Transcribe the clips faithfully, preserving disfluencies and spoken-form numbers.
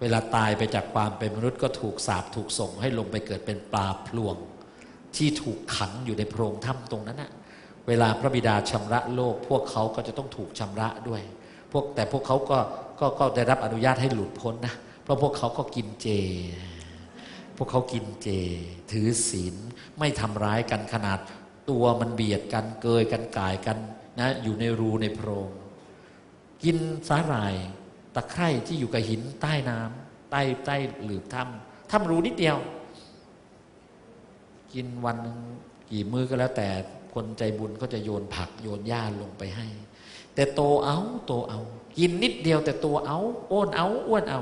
เวลาตายไปจากความเป็นมนุษย์ก็ถูกสาปถูกส่งให้ลงไปเกิดเป็นปลาพลวงที่ถูกขังอยู่ในโพรงถ้ำตรงนั้นนะเวลาพระบิดาชำระโลกพวกเขาก็จะต้องถูกชำระด้วยพวกแต่พวกเขาก็ ก็ ก็ได้รับอนุญาตให้หลุดพ้นนะเพราะพวกเขาก็กินเจพวกเขากินเจถือศีลไม่ทำร้ายกันขนาดตัวมันเบียดกันเกยกันก่ายกันนะอยู่ในรูในโพรงกินสาหร่ายตะไคร่ที่อยู่กับหินใต้น้ำใต้ใต้หลืบถ้ำถ้ำรูนิดเดียวกินวันนึงกี่มื้อก็แล้วแต่คนใจบุญก็จะโยนผักโยนหญ้าลงไปให้แต่โตเอาโตเอากินนิดเดียวแต่ตัวเอาอ้วนเอาอ้วนเอา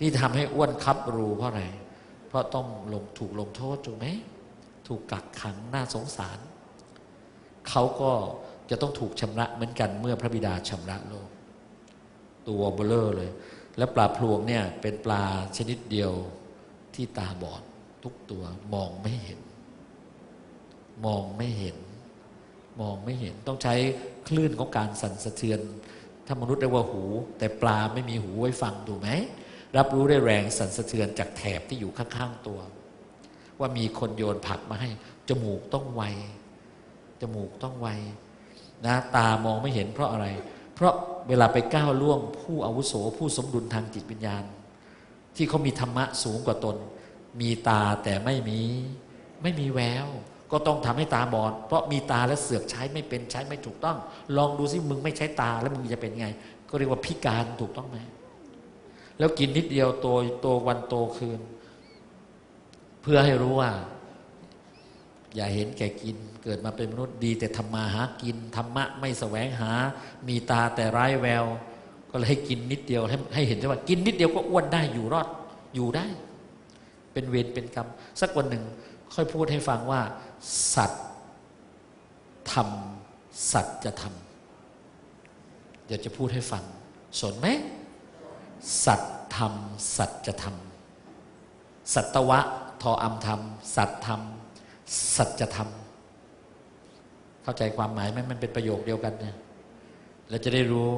ที่ทำให้อ้วนคับรูเพราะอะไรเพราะต้องลงถูกลงโทษถูกไหมถูกกักขังน่าสงสารเขาก็จะต้องถูกชำระเหมือนกันเมื่อพระบิดาชำระโลกตัวเบลอเลยและปลาพลวงเนี่ยเป็นปลาชนิดเดียวที่ตาบอดทุกตัวมองไม่เห็นมองไม่เห็นมองไม่เห็นต้องใช้คลื่นของการสั่นสะเทือนถ้ามนุษย์เรียกว่าหูแต่ปลาไม่มีหูไว้ฟังถูกไหมรับรู้ได้แรงสั่นสะเทือนจากแถบที่อยู่ข้างๆตัวว่ามีคนโยนผักมาให้จมูกต้องไวจมูกต้องไวนะตามองไม่เห็นเพราะอะไรเพราะเวลาไปก้าวล่วงผู้อาวุโสผู้สมดุลทางจิตวิญญาณที่เขามีธรรมะสูงกว่าตนมีตาแต่ไม่มีไม่มีแววก็ต้องทำให้ตาบอดเพราะมีตาและเสือกใช้ไม่เป็นใช้ไม่ถูกต้องลองดูสิมึงไม่ใช้ตาแล้วมึงจะเป็นไงก็เรียกว่าพิการถูกต้องไหมแล้วกินนิดเดียวโตโตวันโตคืนเพื่อให้รู้ว่าอย่าเห็นแก่กินเกิดมาเป็นมนุษย์ดีแต่ทำมาหากินธรรมะไม่แสวงหามีตาแต่ไร้แววก็เลยให้กินนิดเดียวให้ให้เห็นว่ากินนิดเดียวก็อ้วนได้อยู่รอดอยู่ได้เป็นเวรเป็นกรรมสักวันหนึ่งค่อยพูดให้ฟังว่าสัตว์ทำสัตว์จะทำเดี๋ยวจะพูดให้ฟังสนไหมสัตว์ทำสัตว์จะทำสัตวะทออัมธรรมสัตว์ทำสัตว์จะทำเข้าใจความหมายไหมมันเป็นประโยคเดียวกันเนี่ยแล้วจะได้รู้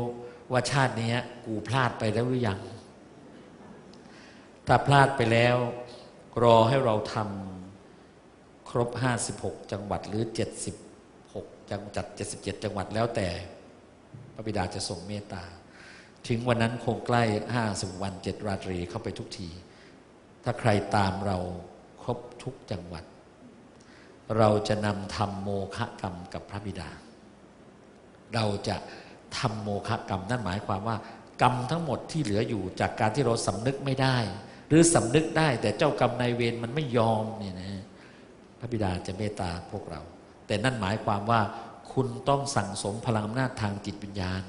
ว่าชาตินี้กูพลาดไปแล้วหรือยังถ้าพลาดไปแล้วรอให้เราทำครบห้าสิบหกจังหวัดหรือเจ็ดสิบหกจังจัดเจ็ดสิบเจ็ดจังหวัดแล้วแต่พระบิดาจะทรงเมตตาถึงวันนั้นคงใกล้ห้าสิบวันเจ็ดราตรีเข้าไปทุกทีถ้าใครตามเราครบทุกจังหวัดเราจะนำทำโมฆะกรรมกับพระบิดาเราจะทำโมฆะกรรมนั่นหมายความว่ากรรมทั้งหมดที่เหลืออยู่จากการที่เราสำนึกไม่ได้หรือสำนึกได้แต่เจ้ากรรมนายเวรมันไม่ยอมเนี่ยนะพระบิดาจะเมตตาพวกเราแต่นั่นหมายความว่าคุณต้องสั่งสมพลังอำนาจทางจิตวิญญาณ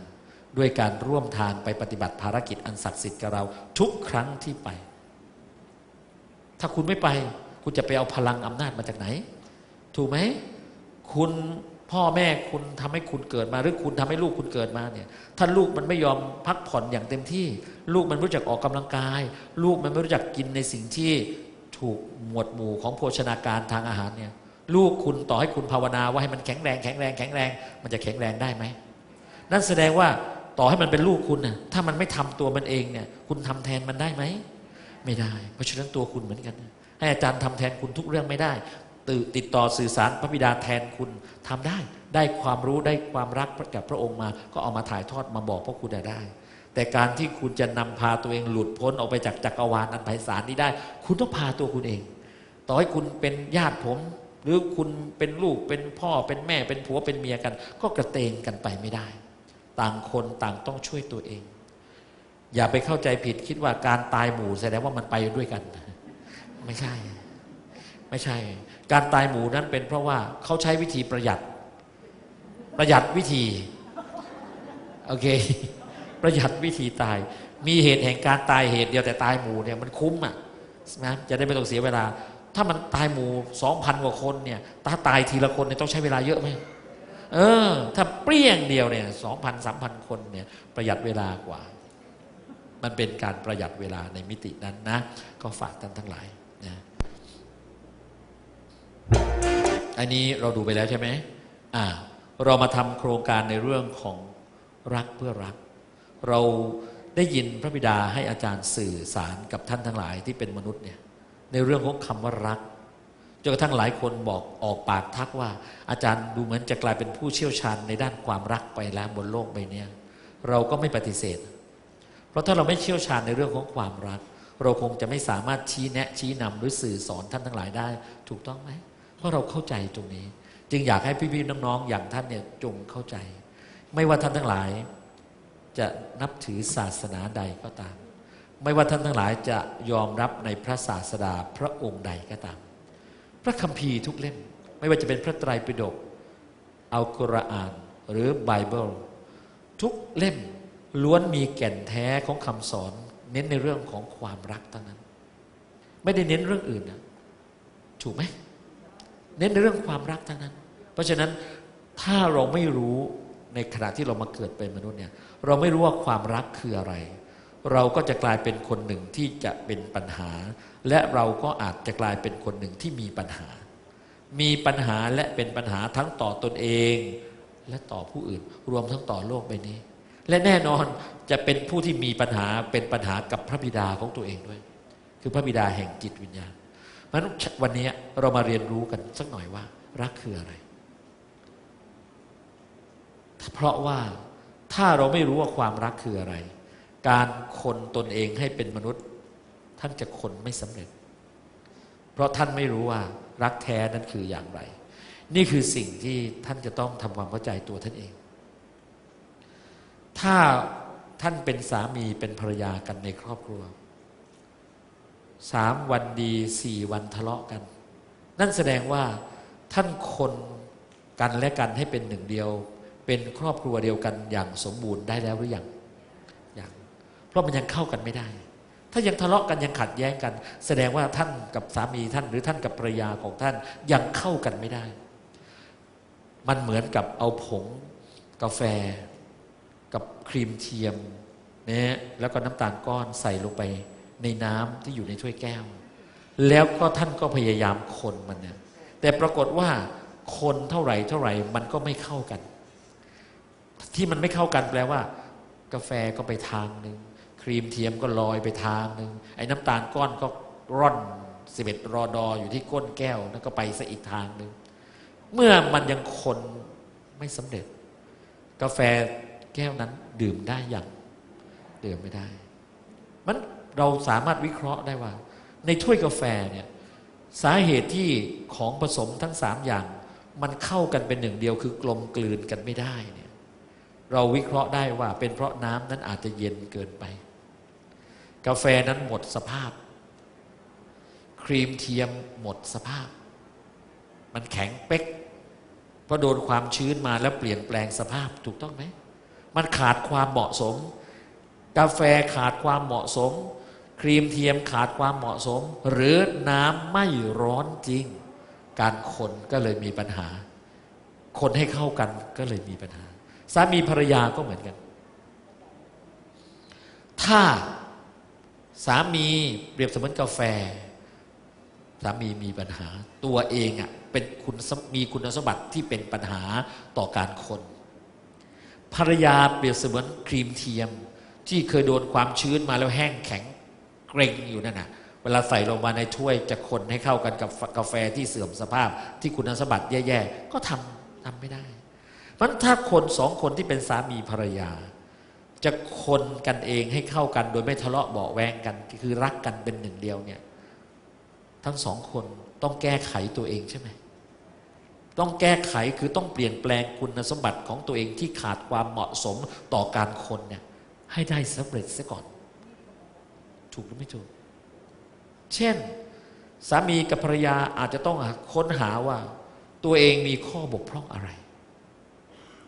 ด้วยการร่วมทางไปปฏิบัติภารกิจอันศักดิ์สิทธิ์กับเราทุกครั้งที่ไปถ้าคุณไม่ไปคุณจะไปเอาพลังอำนาจมาจากไหนถูกไหมคุณพ่อแม่คุณทำให้คุณเกิดมาหรือคุณทำให้ลูกคุณเกิดมาเนี่ยถ้าลูกมันไม่ยอมพักผ่อนอย่างเต็มที่ลูกมันไม่รู้จักออกกำลังกายลูกมันไม่รู้จักกินในสิ่งที่ถูกหมวดหมู่ของโภชนาการทางอาหารเนี่ยลูกคุณต่อให้คุณภาวนาว่าให้มันแข็งแรงแข็งแรงแข็งแรงมันจะแข็งแรงได้ไหมนั่นแสดงว่าต่อให้มันเป็นลูกคุณน่ะถ้ามันไม่ทำตัวมันเองเนี่ยคุณทำแทนมันได้ไหมไม่ได้เพราะฉะนั้นตัวคุณเหมือนกันให้อาจารย์ทำแทนคุณทุกเรื่องไม่ได้ติดต่อสื่อสารพระบิดาแทนคุณทำได้ได้ความรู้ได้ความรักจากพระองค์มาก็เอามาถ่ายทอดมาบอกพวกคุณได้แต่การที่คุณจะนำพาตัวเองหลุดพ้นออกไปจากจักรวาลอันไพศาลนี้ได้คุณต้องพาตัวคุณเองต่อให้คุณเป็นญาติผมหรือคุณเป็นลูกเป็นพ่อเป็นแม่เป็นผัวเป็นเมียกันก็กระเตงกันไปไม่ได้ต่างคนต่างต้องช่วยตัวเองอย่าไปเข้าใจผิดคิดว่าการตายหมู่แสดงว่ามันไปด้วยกันไม่ใช่ไม่ใช่การตายหมู่นั้นเป็นเพราะว่าเขาใช้วิธีประหยัดประหยัดวิธีโอเคประหยัดวิธีตายมีเหตุแห่งการตายเหตุเดียวแต่ตายหมู่เนี่ยมันคุ้มอ่ะนะจะได้ไม่ต้องเสียเวลาถ้ามันตายหมู่ สองพัน กว่าคนเนี่ยถ้าตายทีละคนเนี่ยต้องใช้เวลาเยอะไหมเออถ้าเปรี้ยงเดียวเนี่ย สองพัน สามพัน คนเนี่ยประหยัดเวลากว่ามันเป็นการประหยัดเวลาในมิตินั้นนะก็ฝากท่านทั้งหลายนะอันนี้เราดูไปแล้วใช่ไหมอ่าเรามาทำโครงการในเรื่องของรักเพื่อรักเรา ได้ยินพระบิดาให้อาจารย์สื่อสารกับท่านทั้งหลายที่เป็นมนุษย์เนี่ยในเรื่องของคำว่ารักจนกระทั่งหลายคนบอกออกปากทักว่าอาจารย์ดูเหมือนจะกลายเป็นผู้เชี่ยวชาญในด้านความรักไปแล้วบนโลกใบนี้เราก็ไม่ปฏิเสธเพราะถ้าเราไม่เชี่ยวชาญในเรื่องของความรักเราคงจะไม่สามารถชี้แนะชี้นำหรือสื่อสอนท่านทั้งหลายได้ถูกต้องไหมเพราะเราเข้าใจตรงนี้จึงอยากให้พี่ๆน้องๆอย่างท่านเนี่ยจงเข้าใจไม่ว่าท่านทั้งหลายจะนับถือศาสนาใดก็ตามไม่ว่าท่านทั้งหลายจะยอมรับในพระศาสดาพระองค์ใดก็ตามพระคัมภีร์ทุกเล่มไม่ว่าจะเป็นพระไตรปิฎกอัลกุรอานหรือไบเบิลทุกเล่มล้วนมีแก่นแท้ของคำสอนเน้นในเรื่องของความรักทั้งนั้นไม่ได้เน้นเรื่องอื่นนะถูกไหมเน้นในเรื่องความรักทั้งนั้นเพราะฉะนั้นถ้าเราไม่รู้ในขณะที่เรามาเกิดเป็นมนุษย์เนี่ยเราไม่รู้ว่าความรักคืออะไรเราก็จะกลายเป็นคนหนึ่งที่จะเป็นปัญหาและเราก็อาจจะกลายเป็นคนหนึ่งที่มีปัญหามีปัญหาและเป็นปัญหาทั้งต่อตนเองและต่อผู้อื่นรวมทั้งต่อโลกใบนี้และแน่นอนจะเป็นผู้ที่มีปัญหาเป็นปัญหากับพระบิดาของตัวเองด้วยคือพระบิดาแห่งจิตวิญญาณเพราะฉะนั้นวันนี้เรามาเรียนรู้กันสักหน่อยว่ารักคืออะไรเพราะว่าถ้าเราไม่รู้ว่าความรักคืออะไรการคนตนเองให้เป็นมนุษย์ท่านจะคนไม่สำเร็จเพราะท่านไม่รู้ว่ารักแท้นั้นคืออย่างไรนี่คือสิ่งที่ท่านจะต้องทำความเข้าใจตัวท่านเองถ้าท่านเป็นสามีเป็นภรรยากันในครอบครัวสามวันดีสี่วันทะเลาะกันนั่นแสดงว่าท่านคนกันและกันให้เป็นหนึ่งเดียวเป็นครอบครัวเดียวกันอย่างสมบูรณ์ได้แล้วหรือยังยังเพราะมันยังเข้ากันไม่ได้ถ้ายังทะเลาะกันยังขัดแย้งกันแสดงว่าท่านกับสามีท่านหรือท่านกับภรรยาของท่านยังเข้ากันไม่ได้มันเหมือนกับเอาผงกาแฟกับครีมเทียมนะแล้วก็น้ำตาลก้อนใส่ลงไปในน้ำที่อยู่ในถ้วยแก้วแล้วก็ท่านก็พยายามคนมันเนี่ยแต่ปรากฏว่าคนเท่าไหร่เท่าไหร่มันก็ไม่เข้ากันที่มันไม่เข้ากันแปลว่ากาแฟก็ไปทางหนึ่งครีมเทียมก็ลอยไปทางหนึ่งไอ้น้ำตาลก้อนก็ร่อนสิบเอ็ดรอดออยู่ที่ก้นแก้วแล้วก็ไปซะอีกทางหนึ่งเมื่อมันยังคนไม่สำเร็จกาแฟแก้วนั้นดื่มได้อย่างดื่มไม่ได้มันเราสามารถวิเคราะห์ได้ว่าในถ้วยกาแฟเนี่ยสาเหตุที่ของผสมทั้งสามอย่างมันเข้ากันเป็นหนึ่งเดียวคือกลมกลืนกันไม่ได้เนี่ยเราวิเคราะห์ได้ว่าเป็นเพราะน้ำนั้นอาจจะเย็นเกินไปกาแฟนั้นหมดสภาพครีมเทียมหมดสภาพมันแข็งเป๊กเพราะโดนความชื้นมาแล้วเปลี่ยนแปลงสภาพถูกต้องไหมมันขาดความเหมาะสมกาแฟขาดความเหมาะสมครีมเทียมขาดความเหมาะสมหรือน้ำไม่ร้อนจริงการคนก็เลยมีปัญหาคนให้เข้ากันก็เลยมีปัญหาสามีภรรยาก็เหมือนกันถ้าสามีเปรียบเสมือนกาแฟสามีมีปัญหาตัวเองอ่ะเป็นคุณมีคุณสมบัติที่เป็นปัญหาต่อการคนภรรยาเปรียบเสมือนครีมเทียมที่เคยโดนความชื้นมาแล้วแห้งแข็งเกร็งอยู่นั่นน่ะเวลาใส่ลงมาในถ้วยจะคนให้เข้ากันกับกาแฟที่เสื่อมสภาพที่คุณสมบัติแย่ๆก็ทำทำไม่ได้เพราะถ้าคนสองคนที่เป็นสามีภรรยาจะคนกันเองให้เข้ากันโดยไม่ทะเลาะเบาะแวงกันคือรักกันเป็นหนึ่งเดียวเนี่ยทั้งสองคนต้องแก้ไขตัวเองใช่ไหมต้องแก้ไขคือต้องเปลี่ยนแปลงคุณสมบัติของตัวเองที่ขาดความเหมาะสมต่อการคนเนี่ยให้ได้สำเร็จซะก่อนถูกหรือไม่ถูกเช่นสามีกับภรรยาอาจจะต้องค้นหาว่าตัวเองมีข้อบกพร่องอะไร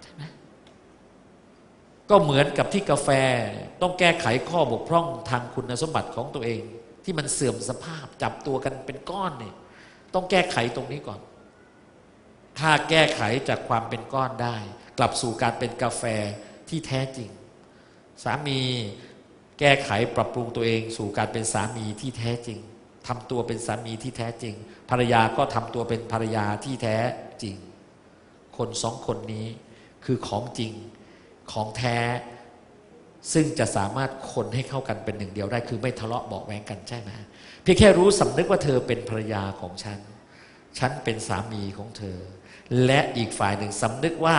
ใช่ไหมก็เหมือนกับที่กาแฟต้องแก้ไขข้อบกพร่องทางคุณสมบัติของตัวเองที่มันเสื่อมสภาพจับตัวกันเป็นก้อนเนี่ยต้องแก้ไขตรงนี้ก่อนถ้าแก้ไขจากความเป็นก้อนได้กลับสู่การเป็นกาแฟที่แท้จริงสามีแก้ไขปรับปรุงตัวเองสู่การเป็นสามีที่แท้จริงทำตัวเป็นสามีที่แท้จริงภรรยาก็ทำตัวเป็นภรรยาที่แท้จริงคนสองคนนี้คือของจริงของแท้ ซึ่งจะสามารถคนให้เข้ากันเป็นหนึ่งเดียวได้คือไม่ทะเลาะเบาะแว้งกันใช่ไหมเพียงแค่รู้สำนึกว่าเธอเป็นภรรยาของฉันฉันเป็นสามีของเธอและอีกฝ่ายหนึ่งสำนึกว่า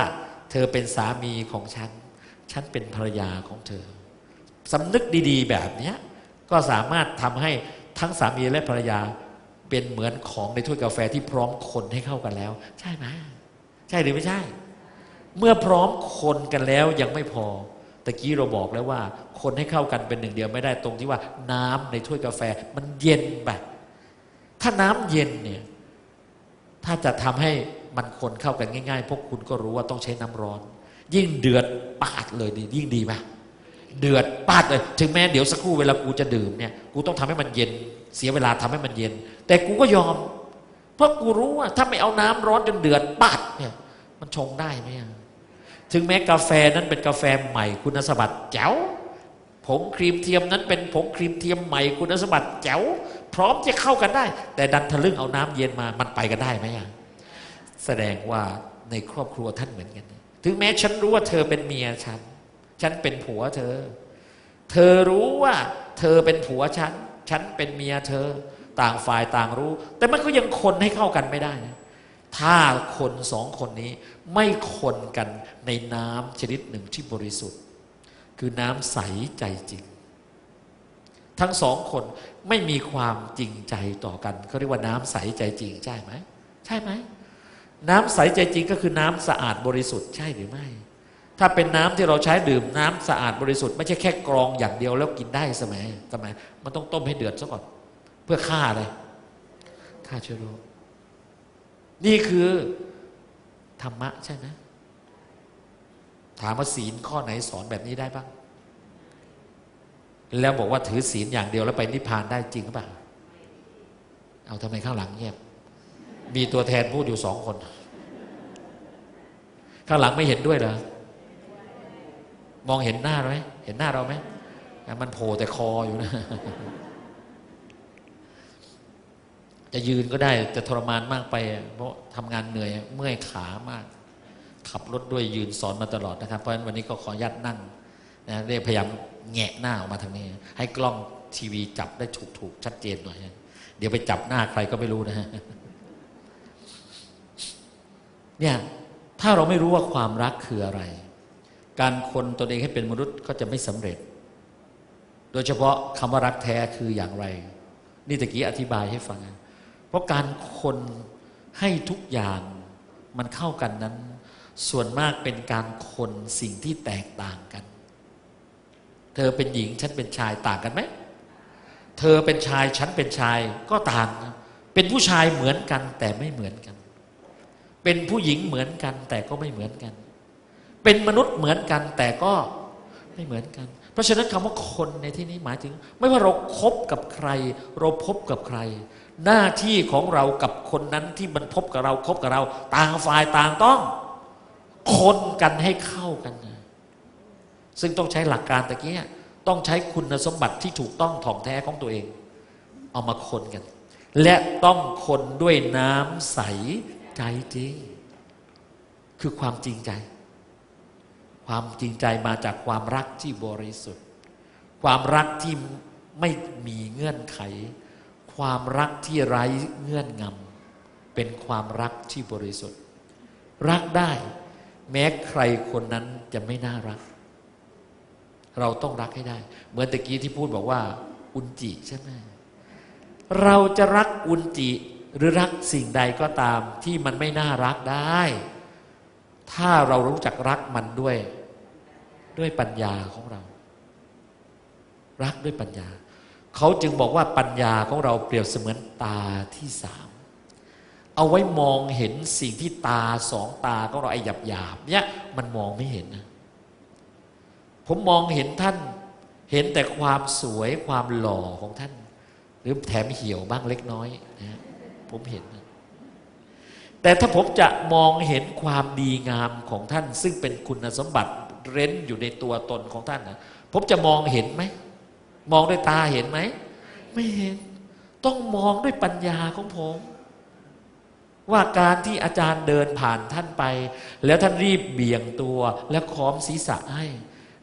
เธอเป็นสามีของฉันฉันเป็นภรรยาของเธอสำนึกดีๆแบบนี้ก็สามารถทำให้ทั้งสามีและภรรยาเป็นเหมือนของในถ้วยกาแฟที่พร้อมคนให้เข้ากันแล้วใช่ไหมใช่หรือไม่ใช่เมื่อพร้อมคนกันแล้วยังไม่พอตะกี้เราบอกแล้วว่าคนให้เข้ากันเป็นหนึ่งเดียวไม่ได้ตรงที่ว่าน้ำในถ้วยกาแฟมันเย็นไปถ้าน้ำเย็นเนี่ยถ้าจะทำให้มันคนเข้ากันง่ายๆพวกคุณก็รู้ว่าต้องใช้น้ำร้อนยิ่งเดือดปาดเลยดียิ่งดีไหมเดือดปาดเลยถึงแม้เดี๋ยวสักครู่เวลากูจะดื่มเนี่ยกูต้องทำให้มันเย็นเสียเวลาทำให้มันเย็นแต่กูก็ยอมเพราะกูรู้ว่าถ้าไม่เอาน้ำร้อนจนเดือดปาดเนี่ยมันชงได้ไหมถึงแม้กาแฟนั้นเป็นกาแฟใหม่คุณสมบัติแจ๋วผงครีมเทียมนั้นเป็นผงครีมเทียมใหม่คุณสมบัติแจ๋วพร้อมจะเข้ากันได้แต่ดันทะลึ่งเอาน้ำเย็นมามันไปกันได้ไหมแสดงว่าในครอบครัวท่านเหมือนกันถึงแม้ฉันรู้ว่าเธอเป็นเมียฉันฉันเป็นผัวเธอเธอรู้ว่าเธอเป็นผัวฉันฉันเป็นเมียเธอต่างฝ่ายต่างรู้แต่มันก็ยังคนให้เข้ากันไม่ได้นะถ้าคนสองคนนี้ไม่คนกันในน้ำชนิดหนึ่งที่บริสุทธิ์คือน้ำใสใจจริงทั้งสองคนไม่มีความจริงใจต่อกันเขาเรียกว่าน้ำใสใจจริงใช่ไหมใช่ไหมน้ำใสใจจริงก็คือน้ำสะอาดบริสุทธิ์ใช่หรือไม่ถ้าเป็นน้ำที่เราใช้ดื่มน้ำสะอาดบริสุทธิ์ไม่ใช่แค่กรองอย่างเดียวแล้วกินได้สมัยสมัยมันต้องต้มให้เดือดซะก่อนเพื่อฆ่าอะไรฆ่าเชื้อโรคนี่คือธรรมะใช่ไหมถามว่าศีลข้อไหนสอนแบบนี้ได้บ้างแล้วบอกว่าถือศีลอย่างเดียวแล้วไปนิพพานได้จริงหรือเปล่าเอาทำไมข้างหลังเงียบมีตัวแทนพูดอยู่สองคนข้างหลังไม่เห็นด้วยเหรอมองเห็นหน้าไหมเห็นหน้าเราไหมมันโผล่แต่คออยู่นะจะยืนก็ได้จะทรมานมากไปเพราะทำงานเหนื่อยเมื่อยขามากขับรถด้วยยืนสอนมาตลอดนะครับเพราะฉะนั้นวันนี้ก็ขออนุญาตนั่งนะได้พยายามแงะหน้าออกมาทางนี้ให้กล้องทีวีจับได้ถูกๆชัดเจนหน่อยเดี๋ยวไปจับหน้าใครก็ไม่รู้นะฮะเนี่ยถ้าเราไม่รู้ว่าความรักคืออะไรการคนตนเองให้เป็นมนุษย์ก็จะไม่สำเร็จโดยเฉพาะคำว่ารักแท้คืออย่างไรนี่ตะกี้อธิบายให้ฟังเพราะการคนให้ทุกอย่างมันเข้ากันนั้นส่วนมากเป็นการคนสิ่งที่แตกต่างกันเธอเป็นหญิงฉันเป็นชายต่างกันไหมเธอเป็นชายฉันเป็นชายก็ต่างเป็นผู้ชายเหมือนกันแต่ไม่เหมือนกันเป็นผู้หญิงเหมือนกันแต่ก็ไม่เหมือนกันเป็นมนุษย์เหมือนกันแต่ก็ไม่เหมือนกันเพราะฉะนั้นคำว่าคนในที่นี้หมายถึงไม่ว่าเราคบกับใครเราพบกับใครหน้าที่ของเรากับคนนั้นที่มันพบกับเราคบกับเราต่างฝ่ายต่างต้องคนกันให้เข้ากันซึ่งต้องใช้หลักการตะกี้ต้องใช้คุณสมบัติที่ถูกต้องถ่องแท้ของตัวเองเอามาคนกันและต้องคนด้วยน้ำใสใจจริงคือความจริงใจความจริงใจมาจากความรักที่บริสุทธิ์ความรักที่ไม่มีเงื่อนไขความรักที่ไร้เงื่อนงำเป็นความรักที่บริสุทธิ์รักได้แม้ใครคนนั้นจะไม่น่ารักเราต้องรักให้ได้เหมือนตะกี้ที่พูดบอกว่าอุนจิใช่ไหมเราจะรักอุนจิหรือรักสิ่งใดก็ตามที่มันไม่น่ารักได้ถ้าเรารู้จักรักมันด้วยด้วยปัญญาของเรารักด้วยปัญญาเขาจึงบอกว่าปัญญาของเราเปรียบเสมือนตาที่สามเอาไว้มองเห็นสิ่งที่ตาสองตาของเราไอ้หยาบๆเนี่ยมันมองไม่เห็นนะผมมองเห็นท่านเห็นแต่ความสวยความหล่อของท่านหรือแถมเหี่ยวบ้างเล็กน้อยนะผมเห็นแต่ถ้าผมจะมองเห็นความดีงามของท่านซึ่งเป็นคุณสมบัติเร้นอยู่ในตัวตนของท่านนะผมจะมองเห็นไหมมองด้วยตาเห็นไหมไม่เห็นต้องมองด้วยปัญญาของผมว่าการที่อาจารย์เดินผ่านท่านไปแล้วท่านรีบเบี่ยงตัวและค้อมศีรษะให้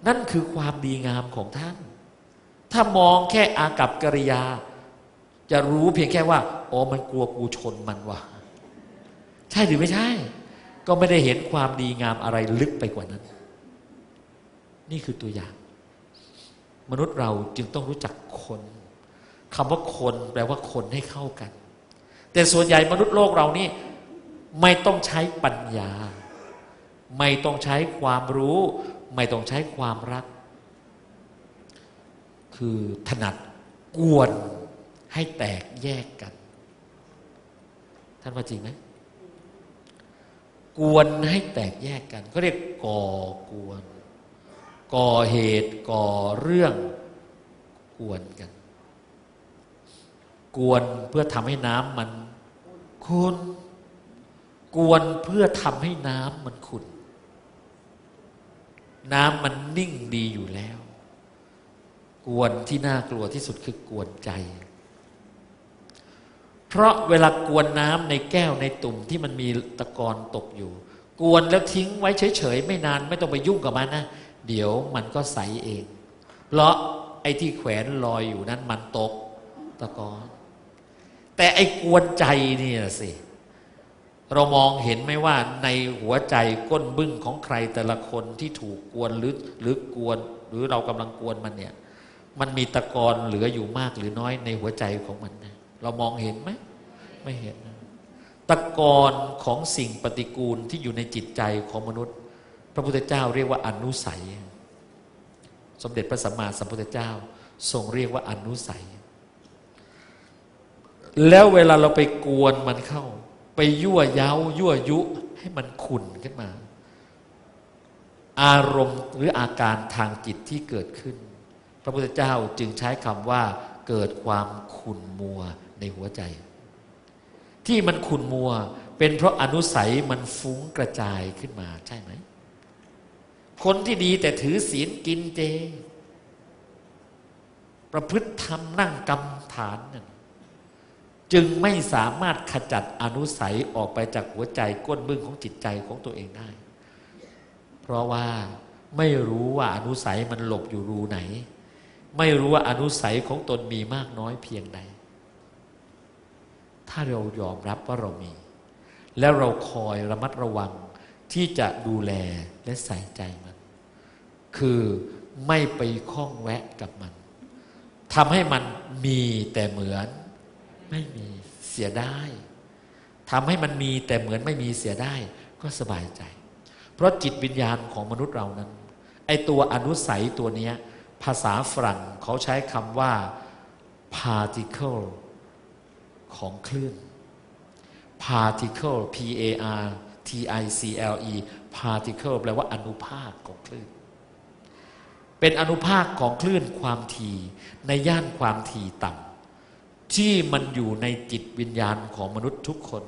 นั่นคือความดีงามของท่านถ้ามองแค่อากัปกิริยาจะรู้เพียงแค่ว่าอ๋อมันกลัวกูชนมันวะใช่หรือไม่ใช่ก็ไม่ได้เห็นความดีงามอะไรลึกไปกว่านั้นนี่คือตัวอย่างมนุษย์เราจึงต้องรู้จักคนคำว่าคนแปลว่าคนให้เข้ากันแต่ส่วนใหญ่มนุษย์โลกเรานี่ไม่ต้องใช้ปัญญาไม่ต้องใช้ความรู้ไม่ต้องใช้ความรักคือถนัดกวนให้แตกแยกกันท่านว่าจริงไหมกวนให้แตกแยกกันเขาเรียกก่อกวนก่อเหตุก่อเรื่องกวนกันกวนเพื่อทำให้น้ำมันขุ่นกวนเพื่อทำให้น้ำมันขุ่นน้ำมันนิ่งดีอยู่แล้วกวนที่น่ากลัวที่สุดคือกวนใจเพราะเวลากวนน้ำในแก้วในตุ่มที่มันมีตะกอนตกอยู่กวนแล้วทิ้งไว้เฉยๆไม่นานไม่ต้องไปยุ่งกับมันนะเดี๋ยวมันก็ใสเองเพราะไอ้ที่แขวนลอยอยู่นั้นมันตกตะกอนแต่ไอ้กวนใจนี่สิเรามองเห็นไหมว่าในหัวใจก้นบึ้งของใครแต่ละคนที่ถูกกวนหรือหรือกวนหรือเรากำลังกวนมันเนี่ยมันมีตะกอนเหลืออยู่มากหรือน้อยในหัวใจของมันนะเรามองเห็นไหมไม่เห็นนะตะกอนของสิ่งปฏิกูลที่อยู่ในจิตใจของมนุษย์พระพุทธเจ้าเรียกว่าอนุสัยสมเด็จพระสัมมาสัมพุทธเจ้าทรงเรียกว่าอนุสัยแล้วเวลาเราไปกวนมันเข้าไปยั่วเย้ายั่วยุให้มันขุ่นขึ้นมาอารมณ์หรืออาการทางจิตที่เกิดขึ้นพระพุทธเจ้าจึงใช้คำว่าเกิดความขุ่นมัวในหัวใจที่มันขุ่นมัวเป็นเพราะอนุสัยมันฟุ้งกระจายขึ้นมาใช่ไหมคนที่ดีแต่ถือศีลกินเจประพฤติธรรมนั่งกรรมฐานนั่นจึงไม่สามารถขจัดอนุสัยออกไปจากหัวใจก้นบึ้งของจิตใจของตัวเองได้เพราะว่าไม่รู้ว่าอนุสัยมันหลบอยู่รูไหนไม่รู้ว่าอนุสัยของตนมีมากน้อยเพียงใดถ้าเรายอมรับว่าเรามีแล้วเราคอยระมัดระวังที่จะดูแลและใส่ใจมันคือไม่ไปข้องแวะกับมันทำให้มันมีแต่เหมือนไม่มีเสียได้ทำให้มันมีแต่เหมือนไม่มีเสียได้ก็สบายใจเพราะจิตวิญญาณของมนุษย์เรานั้นไอตัวอนุสัยตัวเนี้ยภาษาฝรั่งเขาใช้คำว่า particle ของคลื่น particle p a r t i c l e particle แปลว่าอนุภาคของคลื่นเป็นอนุภาคของคลื่นความถี่ในย่านความถี่ต่ำที่มันอยู่ในจิตวิญญาณของมนุษย์ทุกคน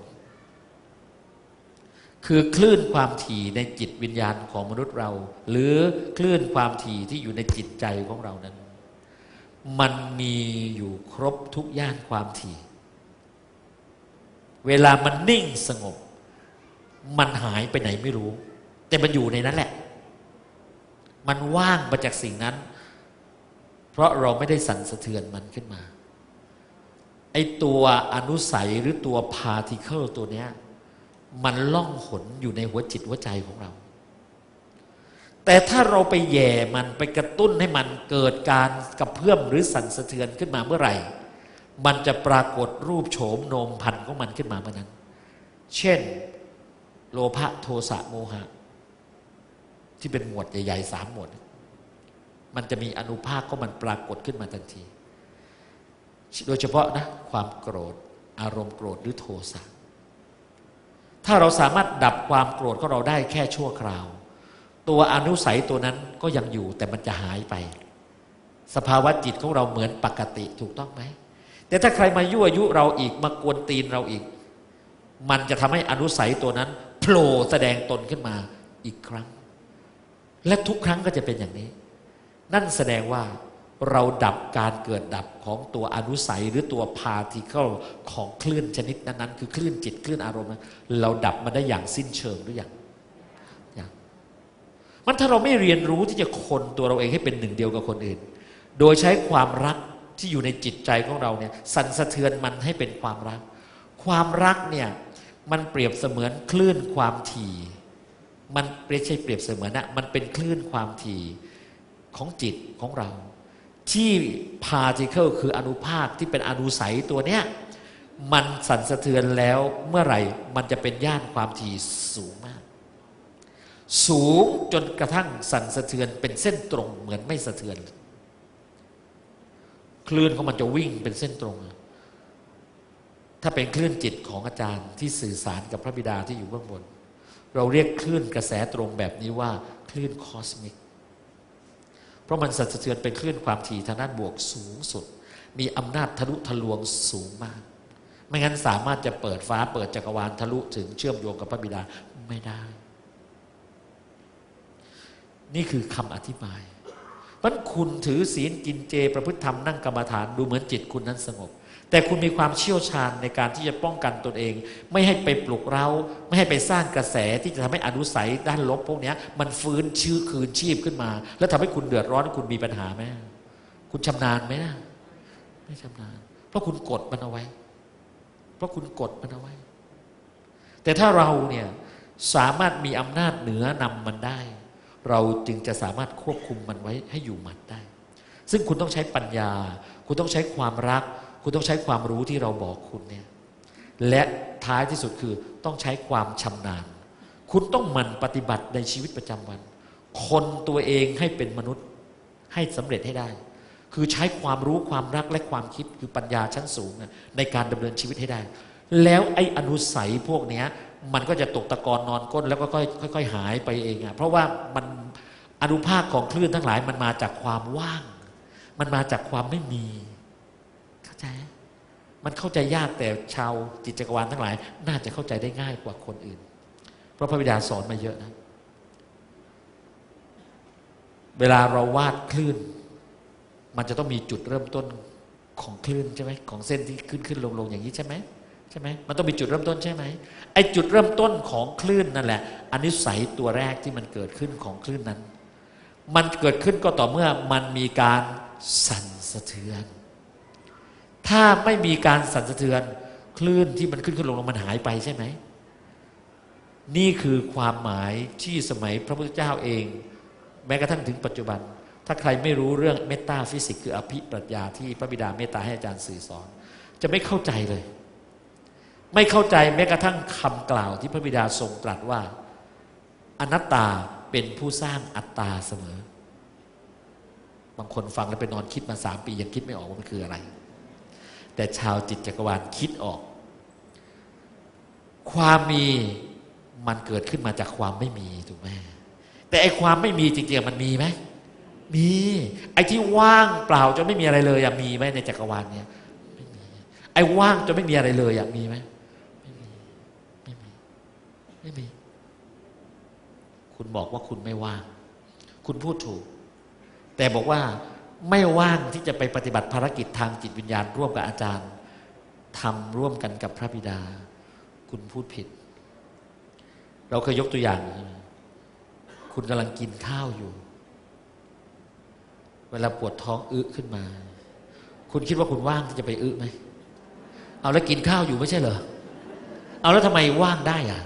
คือคลื่นความถี่ในจิตวิญญาณของมนุษย์เราหรือคลื่นความถี่ที่อยู่ในจิตใจของเรานั้นมันมีอยู่ครบทุกย่านความถี่เวลามันนิ่งสงบมันหายไปไหนไม่รู้แต่มันอยู่ในนั้นแหละมันว่างไปจากสิ่งนั้นเพราะเราไม่ได้สั่นสะเทือนมันขึ้นมาไอตัวอนุสัยหรือตัวพาร์ติเคิลตัวเนี้ยมันล่องหนอยู่ในหัวจิตหัวใจของเราแต่ถ้าเราไปแย่มันไปกระตุ้นให้มันเกิดการกระเพื่อมหรือสั่นสะเทือนขึ้นมาเมื่อไหร่มันจะปรากฏรูปโฉมโนมพันของมันขึ้นมาเมื่อนั้นเช่นโลภะโทสะโมหะที่เป็นหมวดใหญ่ๆสามหมวดมันจะมีอนุภาคของมันปรากฏขึ้นมาทันทีโดยเฉพาะนะความโกรธอารมณ์โกรธหรือโทสะถ้าเราสามารถดับความโกรธของเราได้แค่ชั่วคราวตัวอนุสัยตัวนั้นก็ยังอยู่แต่มันจะหายไปสภาวะจิตของเราเหมือนปกติถูกต้องไหมแต่ถ้าใครมายั่วยุเราอีกมากวนตีนเราอีกมันจะทำให้อนุสัยตัวนั้นโผล่แสดงตนขึ้นมาอีกครั้งและทุกครั้งก็จะเป็นอย่างนี้นั่นแสดงว่าเราดับการเกิดดับของตัวอนุสัยหรือตัวพาร์ติเคิลของคลื่นชนิดนั้นๆคือคลื่นจิตคลื่นอารมณ์เราดับมันได้อย่างสิ้นเชิงหรือยัง มันถ้าเราไม่เรียนรู้ที่จะคนตัวเราเองให้เป็นหนึ่งเดียวกับคนอื่นโดยใช้ความรักที่อยู่ในจิตใจของเราเนี่ยสั่นสะเทือนมันให้เป็นความรักความรักเนี่ยมันเปรียบเสมือนคลื่นความถี่มันไม่ใช่เปรียบเสมือนนะมันเป็นคลื่นความถี่ของจิตของเราที่ particle คืออนุภาคที่เป็นอนุสัยตัวเนี้ยมันสั่นสะเทือนแล้วเมื่อไหร่มันจะเป็นย่านความถี่สูงมากสูงจนกระทั่งสั่นสะเทือนเป็นเส้นตรงเหมือนไม่สะเทือนคลื่นของมันจะวิ่งเป็นเส้นตรงถ้าเป็นคลื่นจิตของอาจารย์ที่สื่อสารกับพระบิดาที่อยู่เบื้องบนเราเรียกคลื่นกระแสตรงแบบนี้ว่าคลื่นคอสมิกเพราะมันสั่นสะเทือนเป็นคลื่นความถี่ทางด้านบวกสูงสุดมีอำนาจทะลุทะลวงสูงมากไม่งั้นสามารถจะเปิดฟ้าเปิดจักรวาลทะลุถึงเชื่อมโยงกับพระบิดาไม่ได้นี่คือคำอธิบายเพราะคุณถือศีลกินเจประพฤติธรรมนั่งกรรมฐานดูเหมือนจิตคุณนั้นสงบแต่คุณมีความเชี่ยวชาญในการที่จะป้องกันตนเองไม่ให้ไปปลุกเร้าไม่ให้ไปสร้างกระแสที่จะทำให้อนุสัยด้านลบพวกนี้มันฟื้นชื้อคืนชีพขึ้นมาแล้วทำให้คุณเดือดร้อนคุณมีปัญหาไหมคุณชำนาญไหมนะไม่ชำนาญเพราะคุณกดมันเอาไว้เพราะคุณกดมันเอาไว้แต่ถ้าเราเนี่ยสามารถมีอำนาจเหนือนำมันได้เราจึงจะสามารถควบคุมมันไว้ให้อยู่หมัดได้ซึ่งคุณต้องใช้ปัญญาคุณต้องใช้ความรักคุณต้องใช้ความรู้ที่เราบอกคุณเนี่ยและท้ายที่สุดคือต้องใช้ความชำนาญคุณต้องหมั่นปฏิบัติในชีวิตประจำวันคนตัวเองให้เป็นมนุษย์ให้สำเร็จให้ได้คือใช้ความรู้ความรักและความคิดคือปัญญาชั้นสูงในการดำเนินชีวิตให้ได้แล้วไอ้อนุสัยพวกเนี้ยมันก็จะตกตะกอนนอนก้นแล้วก็ค่อยๆหายไปเองอ่ะเพราะว่ามันอนุภาคของคลื่นทั้งหลายมันมาจากความว่างมันมาจากความไม่มีเข้าใจมันเข้าใจยากแต่ชาวจิตจักรวาลทั้งหลายน่าจะเข้าใจได้ง่ายกว่าคนอื่นเพราะพระบิดาสอนมาเยอะนะเวลาเราวาดคลื่นมันจะต้องมีจุดเริ่มต้นของคลื่นใช่ไหมของเส้นที่ขึ้นขึ้นลงลงอย่างนี้ใช่ไหมใช่ไหมมันต้องมีจุดเริ่มต้นใช่ไหมไอจุดเริ่มต้นของคลื่นนั่นแหละอนุสัยตัวแรกที่มันเกิดขึ้นของคลื่นนั้นมันเกิดขึ้นก็ต่อเมื่อมันมีการสั่นสะเทือนถ้าไม่มีการสั่นสะเทือนคลื่นที่มันขึ้นขึ้นลงลงมันหายไปใช่ไหมนี่คือความหมายที่สมัยพระพุทธเจ้าเองแม้กระทั่งถึงปัจจุบันถ้าใครไม่รู้เรื่องเมตตาฟิสิกส์คืออภิปรัชญาที่พระบิดาเมตตาให้อาจารย์สื่อสอนจะไม่เข้าใจเลยไม่เข้าใจแม้กระทั่งคำกล่าวที่พระบิดาทรงตรัสว่าอนัตตาเป็นผู้สร้างอัตตาเสมอบางคนฟังแล้วไปนอนคิดมาสามปียังคิดไม่ออกว่ามันคืออะไรแต่ชาวจิตจักรวาลคิดออกความมีมันเกิดขึ้นมาจากความไม่มีถูกไหมแต่ไอ้ความไม่มีจริงๆมันมีไหมมีไอ้ที่ว่างเปล่าจนไม่มีอะไรเลยอะมีไหมในจักรวาลเนี่ยไม่มีไอ้ว่างจนไม่มีอะไรเลยอะมีไหมไม่มีไม่มีคุณบอกว่าคุณไม่ว่างคุณพูดถูกแต่บอกว่าไม่ว่างที่จะไปปฏิบัติภารกิจทางจิตวิญญาณร่วมกับอาจารย์ทำร่วมกันกับพระบิดาคุณพูดผิดเราเคยยกตัวอย่างคุณกำลังกินข้าวอยู่เวลาปวดท้องอึขึ้นมาคุณคิดว่าคุณว่างที่จะไปอึไหมเอาแล้วกินข้าวอยู่ไม่ใช่เหรอเอาแล้วทำไมว่างได้อ่ะ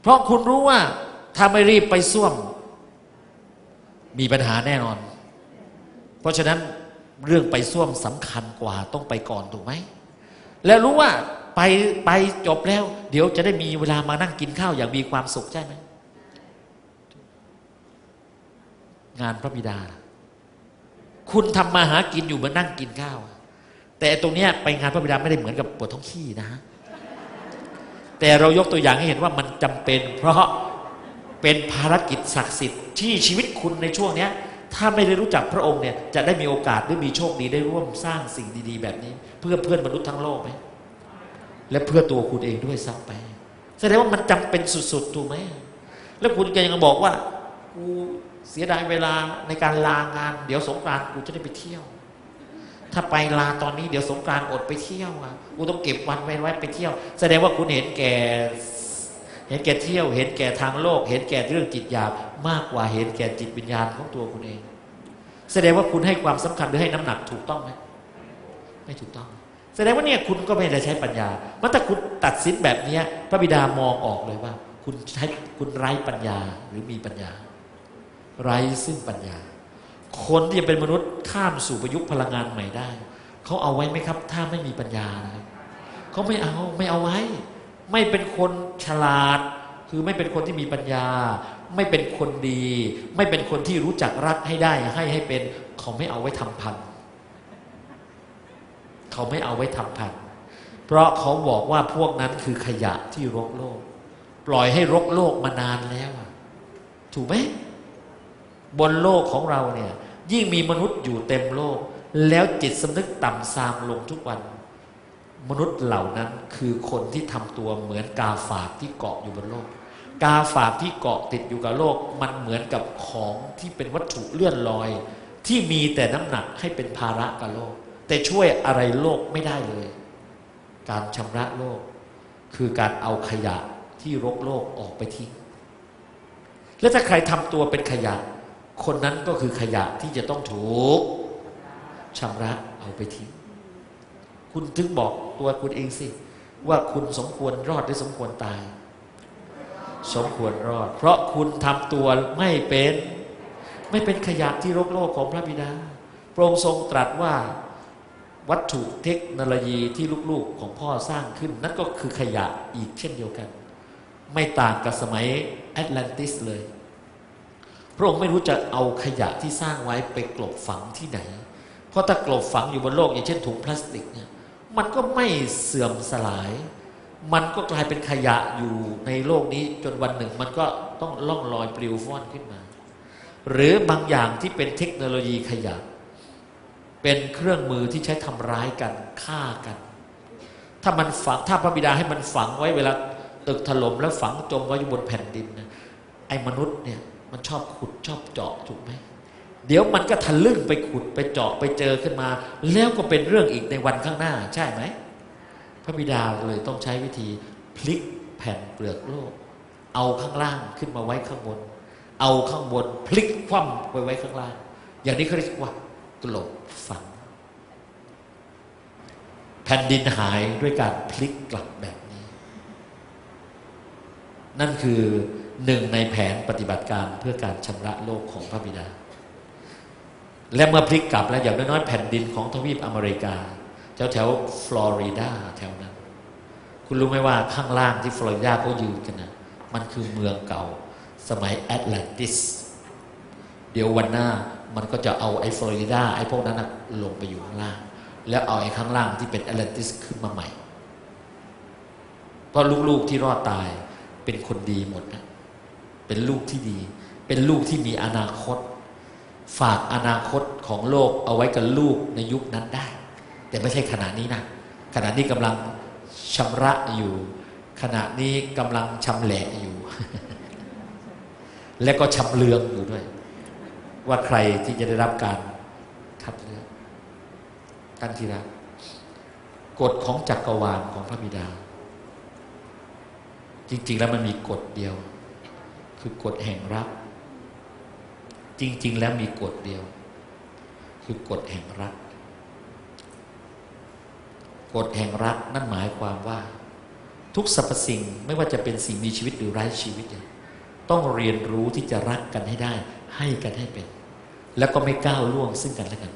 เพราะคุณรู้ว่าถ้าไม่รีบไปซ่วมมีปัญหาแน่นอนเพราะฉะนั้นเรื่องไปซ่วมสำคัญกว่าต้องไปก่อนถูกไหมแล้วรู้ว่าไปไปจบแล้วเดี๋ยวจะได้มีเวลามานั่งกินข้าวอย่างมีความสุขใช่ไหมงานพระบิดาคุณทำมาหากินอยู่มานั่งกินข้าวแต่ตรงเนี้ยไปงานพระบิดาไม่ได้เหมือนกับปวดท้องขี้นะฮะแต่เรายกตัวอย่างให้เห็นว่ามันจำเป็นเพราะเป็นภารกิจศักดิ์สิทธิ์ที่ชีวิตคุณในช่วงเนี้ยถ้าไม่ได้รู้จักพระองค์เนี่ยจะได้มีโอกาสได้มีโชคดีได้ร่วมสร้างสิ่งดีๆแบบนี้เพื่อเพื่อนมนุษย์ทั้งโลกไหมและเพื่อตัวคุณเองด้วยซ้ำไปแสดงว่ามันจำเป็นสุดๆถูกไหมแล้วคุณก็ยังบอกว่ากูเสียดายเวลาในการลางานเดี๋ยวสงกรานต์กูจะได้ไปเที่ยวถ้าไปลาตอนนี้เดี๋ยวสงกรานต์อดไปเที่ยวอ่ะกูต้องเก็บวันไว้ไว้ไปเที่ยวแสดงว่าคุณเห็นแก่ เห็นแก่เที่ยวเห็นแก่ทางโลกเห็นแก่เรื่องจิตหยาบมากกว่าเห็นแก่จิตวิญญาณของตัวคุณเองแสดงว่าคุณให้ความสำคัญหรือให้น้ำหนักถูกต้องไหมไม่ถูกต้องแสดงว่าเนี่ยคุณก็ไม่ได้ใช้ปัญญาเพราะถ้าคุณตัดสินแบบนี้พระบิดามองออกเลยว่าคุณใช้คุณไร้ปัญญาหรือมีปัญญาไร้ซึ่งปัญญาคนที่จะเป็นมนุษย์ข้ามสู่ประยุกต์พลังงานใหม่ได้เขาเอาไว้ไหมครับถ้าไม่มีปัญญานะครับเขาไม่เอาไม่เอาไว้ไม่เป็นคนฉลาดคือไม่เป็นคนที่มีปัญญาไม่เป็นคนดีไม่เป็นคนที่รู้จักรักให้ได้ให้ให้เป็นเขาไม่เอาไว้ทำพันเขาไม่เอาไว้ทำพันเพราะเขาบอกว่าพวกนั้นคือขยะที่รกโลกปล่อยให้รกโลกมานานแล้วถูกไหมบนโลกของเราเนี่ยยิ่งมีมนุษย์อยู่เต็มโลกแล้วจิตสำนึกต่ำซามลงทุกวันมนุษย์เหล่านั้นคือคนที่ทำตัวเหมือนกาฝากที่เกาะอยู่บนโลกกาฝากที่เกาะติดอยู่กับโลกมันเหมือนกับของที่เป็นวัตถุเลื่อนลอยที่มีแต่น้ำหนักให้เป็นภาระกับโลกแต่ช่วยอะไรโลกไม่ได้เลยการชำระโลกคือการเอาขยะที่รกโลกออกไปทิ้งและถ้าใครทำตัวเป็นขยะคนนั้นก็คือขยะที่จะต้องถูกชำระเอาไปทิ้งคุณถึงบอกตัวคุณเองสิว่าคุณสมควรรอดหรือสมควรตายสมควรรอดเพราะคุณทำตัวไม่เป็นไม่เป็นขยะที่รกโลกของพระบิดาพระองค์ทรงตรัสว่าวัตถุเทคโนโลยีที่ลูกๆของพ่อสร้างขึ้นนั่นก็คือขยะอีกเช่นเดียวกันไม่ต่างกับสมัยแอตแลนติสเลยพระองค์ไม่รู้จะเอาขยะที่สร้างไว้ไปกลบฝังที่ไหนเพราะถ้ากลบฝังอยู่บนโลกอย่างเช่นถุงพลาสติกเนี่ยมันก็ไม่เสื่อมสลายมันก็กลายเป็นขยะอยู่ในโลกนี้จนวันหนึ่งมันก็ต้องล่องลอยปลิวว่อนขึ้นมาหรือบางอย่างที่เป็นเทคโนโลยีขยะเป็นเครื่องมือที่ใช้ทำร้ายกันฆ่ากันถ้ามันฝังถ้าพระบิดาให้มันฝังไว้เวลาตึกถล่มแล้วฝังจมไว้อยู่บนแผ่นดินนะไอ้มนุษย์เนี่ยมันชอบขุดชอบเจาะถูกไหมเดี๋ยวมันก็ทะลึ่งไปขุดไปเจาะไปเจอขึ้นมาแล้วก็เป็นเรื่องอีกในวันข้างหน้าใช่ไหมพระบิดาเลยต้องใช้วิธีพลิกแผ่นเปลือกโลกเอาข้างล่างขึ้นมาไว้ข้างบนเอาข้างบนพลิกคว่ำไปไว้ข้างล่างอย่างนี้เขาเรียกว่ากลบฝังแผ่นดินหายด้วยการพลิกกลับแบบนี้นั่นคือหนึ่งในแผนปฏิบัติการเพื่อการชำระโลกของพระบิดาและเมื่อพลิกกลับแล้วอย่างน้อยๆแผ่นดินของทวีปอเมริกาแถวแถวฟลอริดาแถวนั้นคุณรู้ไหมว่าข้างล่างที่ฟลอริดาเขายืนกันนะมันคือเมืองเก่าสมัยแอตแลนติสเดี๋ยววันหน้ามันก็จะเอาไอ้ฟลอริดาไอ้พวกนั้นลงไปอยู่ข้างล่างแล้วเอาไอ้ข้างล่างที่เป็นแอตแลนติสขึ้นมาใหม่เพราะลูกๆที่รอดตายเป็นคนดีหมดนะเป็นลูกที่ดีเป็นลูกที่มีอนาคตฝากอนาคตของโลกเอาไว้กับลูกในยุคนั้นได้แต่ไม่ใช่ขณะนี้นะขณะนี้กำลังชำระอยู่ขณะนี้กำลังชำแหละอยู่ และก็ชำเลืองอยู่ด้วยว่าใครที่จะได้รับการคัดเลือกท่านที่รักกฎของจักรวาลของพระบิดาจริงๆแล้วมันมีกฎเดียวคือกฎแห่งรักจริงๆแล้วมีกฎเดียวคือกฎแห่งรักกฎแห่งรักนั่นหมายความว่าทุกสรรพสิ่งไม่ว่าจะเป็นสิ่งมีชีวิตหรือไร้ชีวิตต้องเรียนรู้ที่จะรักกันให้ได้ให้กันให้เป็นแล้วก็ไม่ก้าวล่วงซึ่งกันและกัน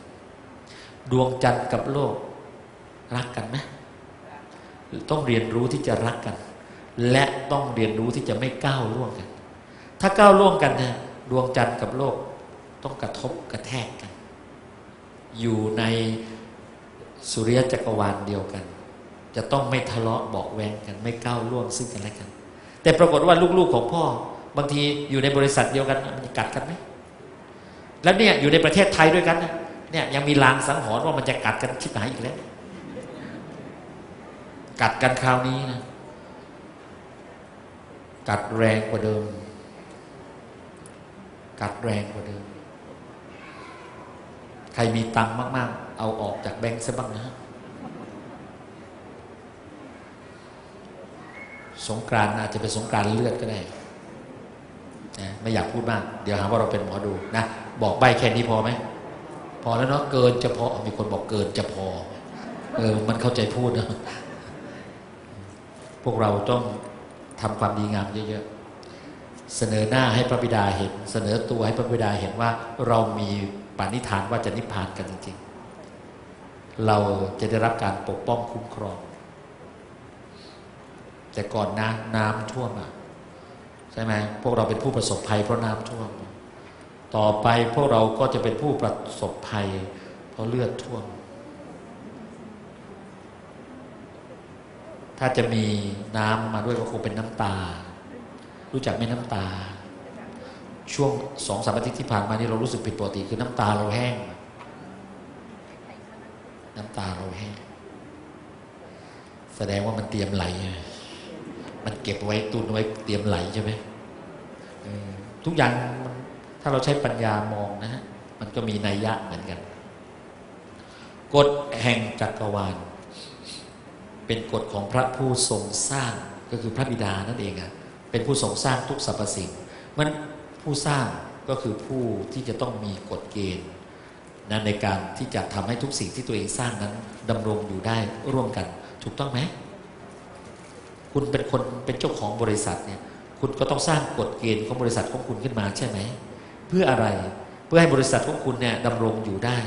ดวงจันทร์กับโลกรักกันไหมต้องเรียนรู้ที่จะรักกันและต้องเรียนรู้ที่จะไม่ก้าวล่วงกันถ้าก้าวล่วงกันนะดวงจันทร์กับโลกต้องกระทบกระแทกกันอยู่ในสุริยจักรวาลเดียวกันจะต้องไม่ทะเลาะเบาะแว้งกันไม่ก้าวล่วงซึ่งกันและกันแต่ปรากฏว่าลูกๆของพ่อบางทีอยู่ในบริษัทเดียวกันมันจะกัดกันไหมแล้วเนี่ยอยู่ในประเทศไทยด้วยกันเนี่ยยังมีลางสังหรณ์ว่ามันจะกัดกันชิบหายอีกแล้วกัดกันคราวนี้นะกัดแรงกว่าเดิมกัดแรงกว่าเดิมใครมีตังค์มากๆเอาออกจากแบงค์ซะบ้างนะ สงกรานต์อาจจะเป็นสงกรานต์เลือดก็ได้นะไม่อยากพูดมากเดี๋ยวหาว่าเราเป็นหมอดูนะบอกใบแค่นี้พอไหมพอแล้วเนาะเกินจะพอมีคนบอกเกินจะพอเออมันเข้าใจพูดนะพวกเราต้องทำความดีงามเยอะๆเสนอหน้าให้พระบิดาเห็นเสนอตัวให้พระบิดาเห็นว่าเรามีปณิธานว่าจะนิพพานกันจริงๆเราจะได้รับการปกป้องคุ้มครองแต่ก่อนนะน้ำท่วมอ่ะใช่ไหมพวกเราเป็นผู้ประสบภัยเพราะน้ำท่วมต่อไปพวกเราก็จะเป็นผู้ประสบภัยเพราะเลือดท่วมถ้าจะมีน้ำมาด้วยก็คงเป็นน้ำตารู้จักไหมน้ำตาช่วงสองสามอาทิตย์ที่ผ่านมานี่เรารู้สึกผิดปกติคือน้ำตาเราแห้งน้ำตาเราแห้งแสดงว่ามันเตรียมไหลมันเก็บไว้ตุนไว้เตรียมไหลใช่ไหมทุกอย่างถ้าเราใช้ปัญญามองนะฮะมันก็มีนัยยะเหมือนกันกฎแห่งจักรวาลเป็นกฎของพระผู้ทรงสร้างก็คือพระบิดานั่นเองอ่ะเป็นผู้ทรงสร้างทุกสรรพสิ่งมันผู้สร้างก็คือผู้ที่จะต้องมีกฎเกณฑ์นั้นในการที่จะทำให้ทุกสิ่งที่ตัวเองสร้างนั้นดำรงอยู่ได้ร่วมกันถูกต้องไหมคุณเป็นคนเป็นเจ้าของบริษัทเนี่ยคุณก็ต้องสร้างกฎเกณฑ์ของบริษัทของคุณขึ้นมาใช่ไหมเพื่ออะไรเพื่อให้บริษัทของคุณเนี่ยดำรงอยู่ได้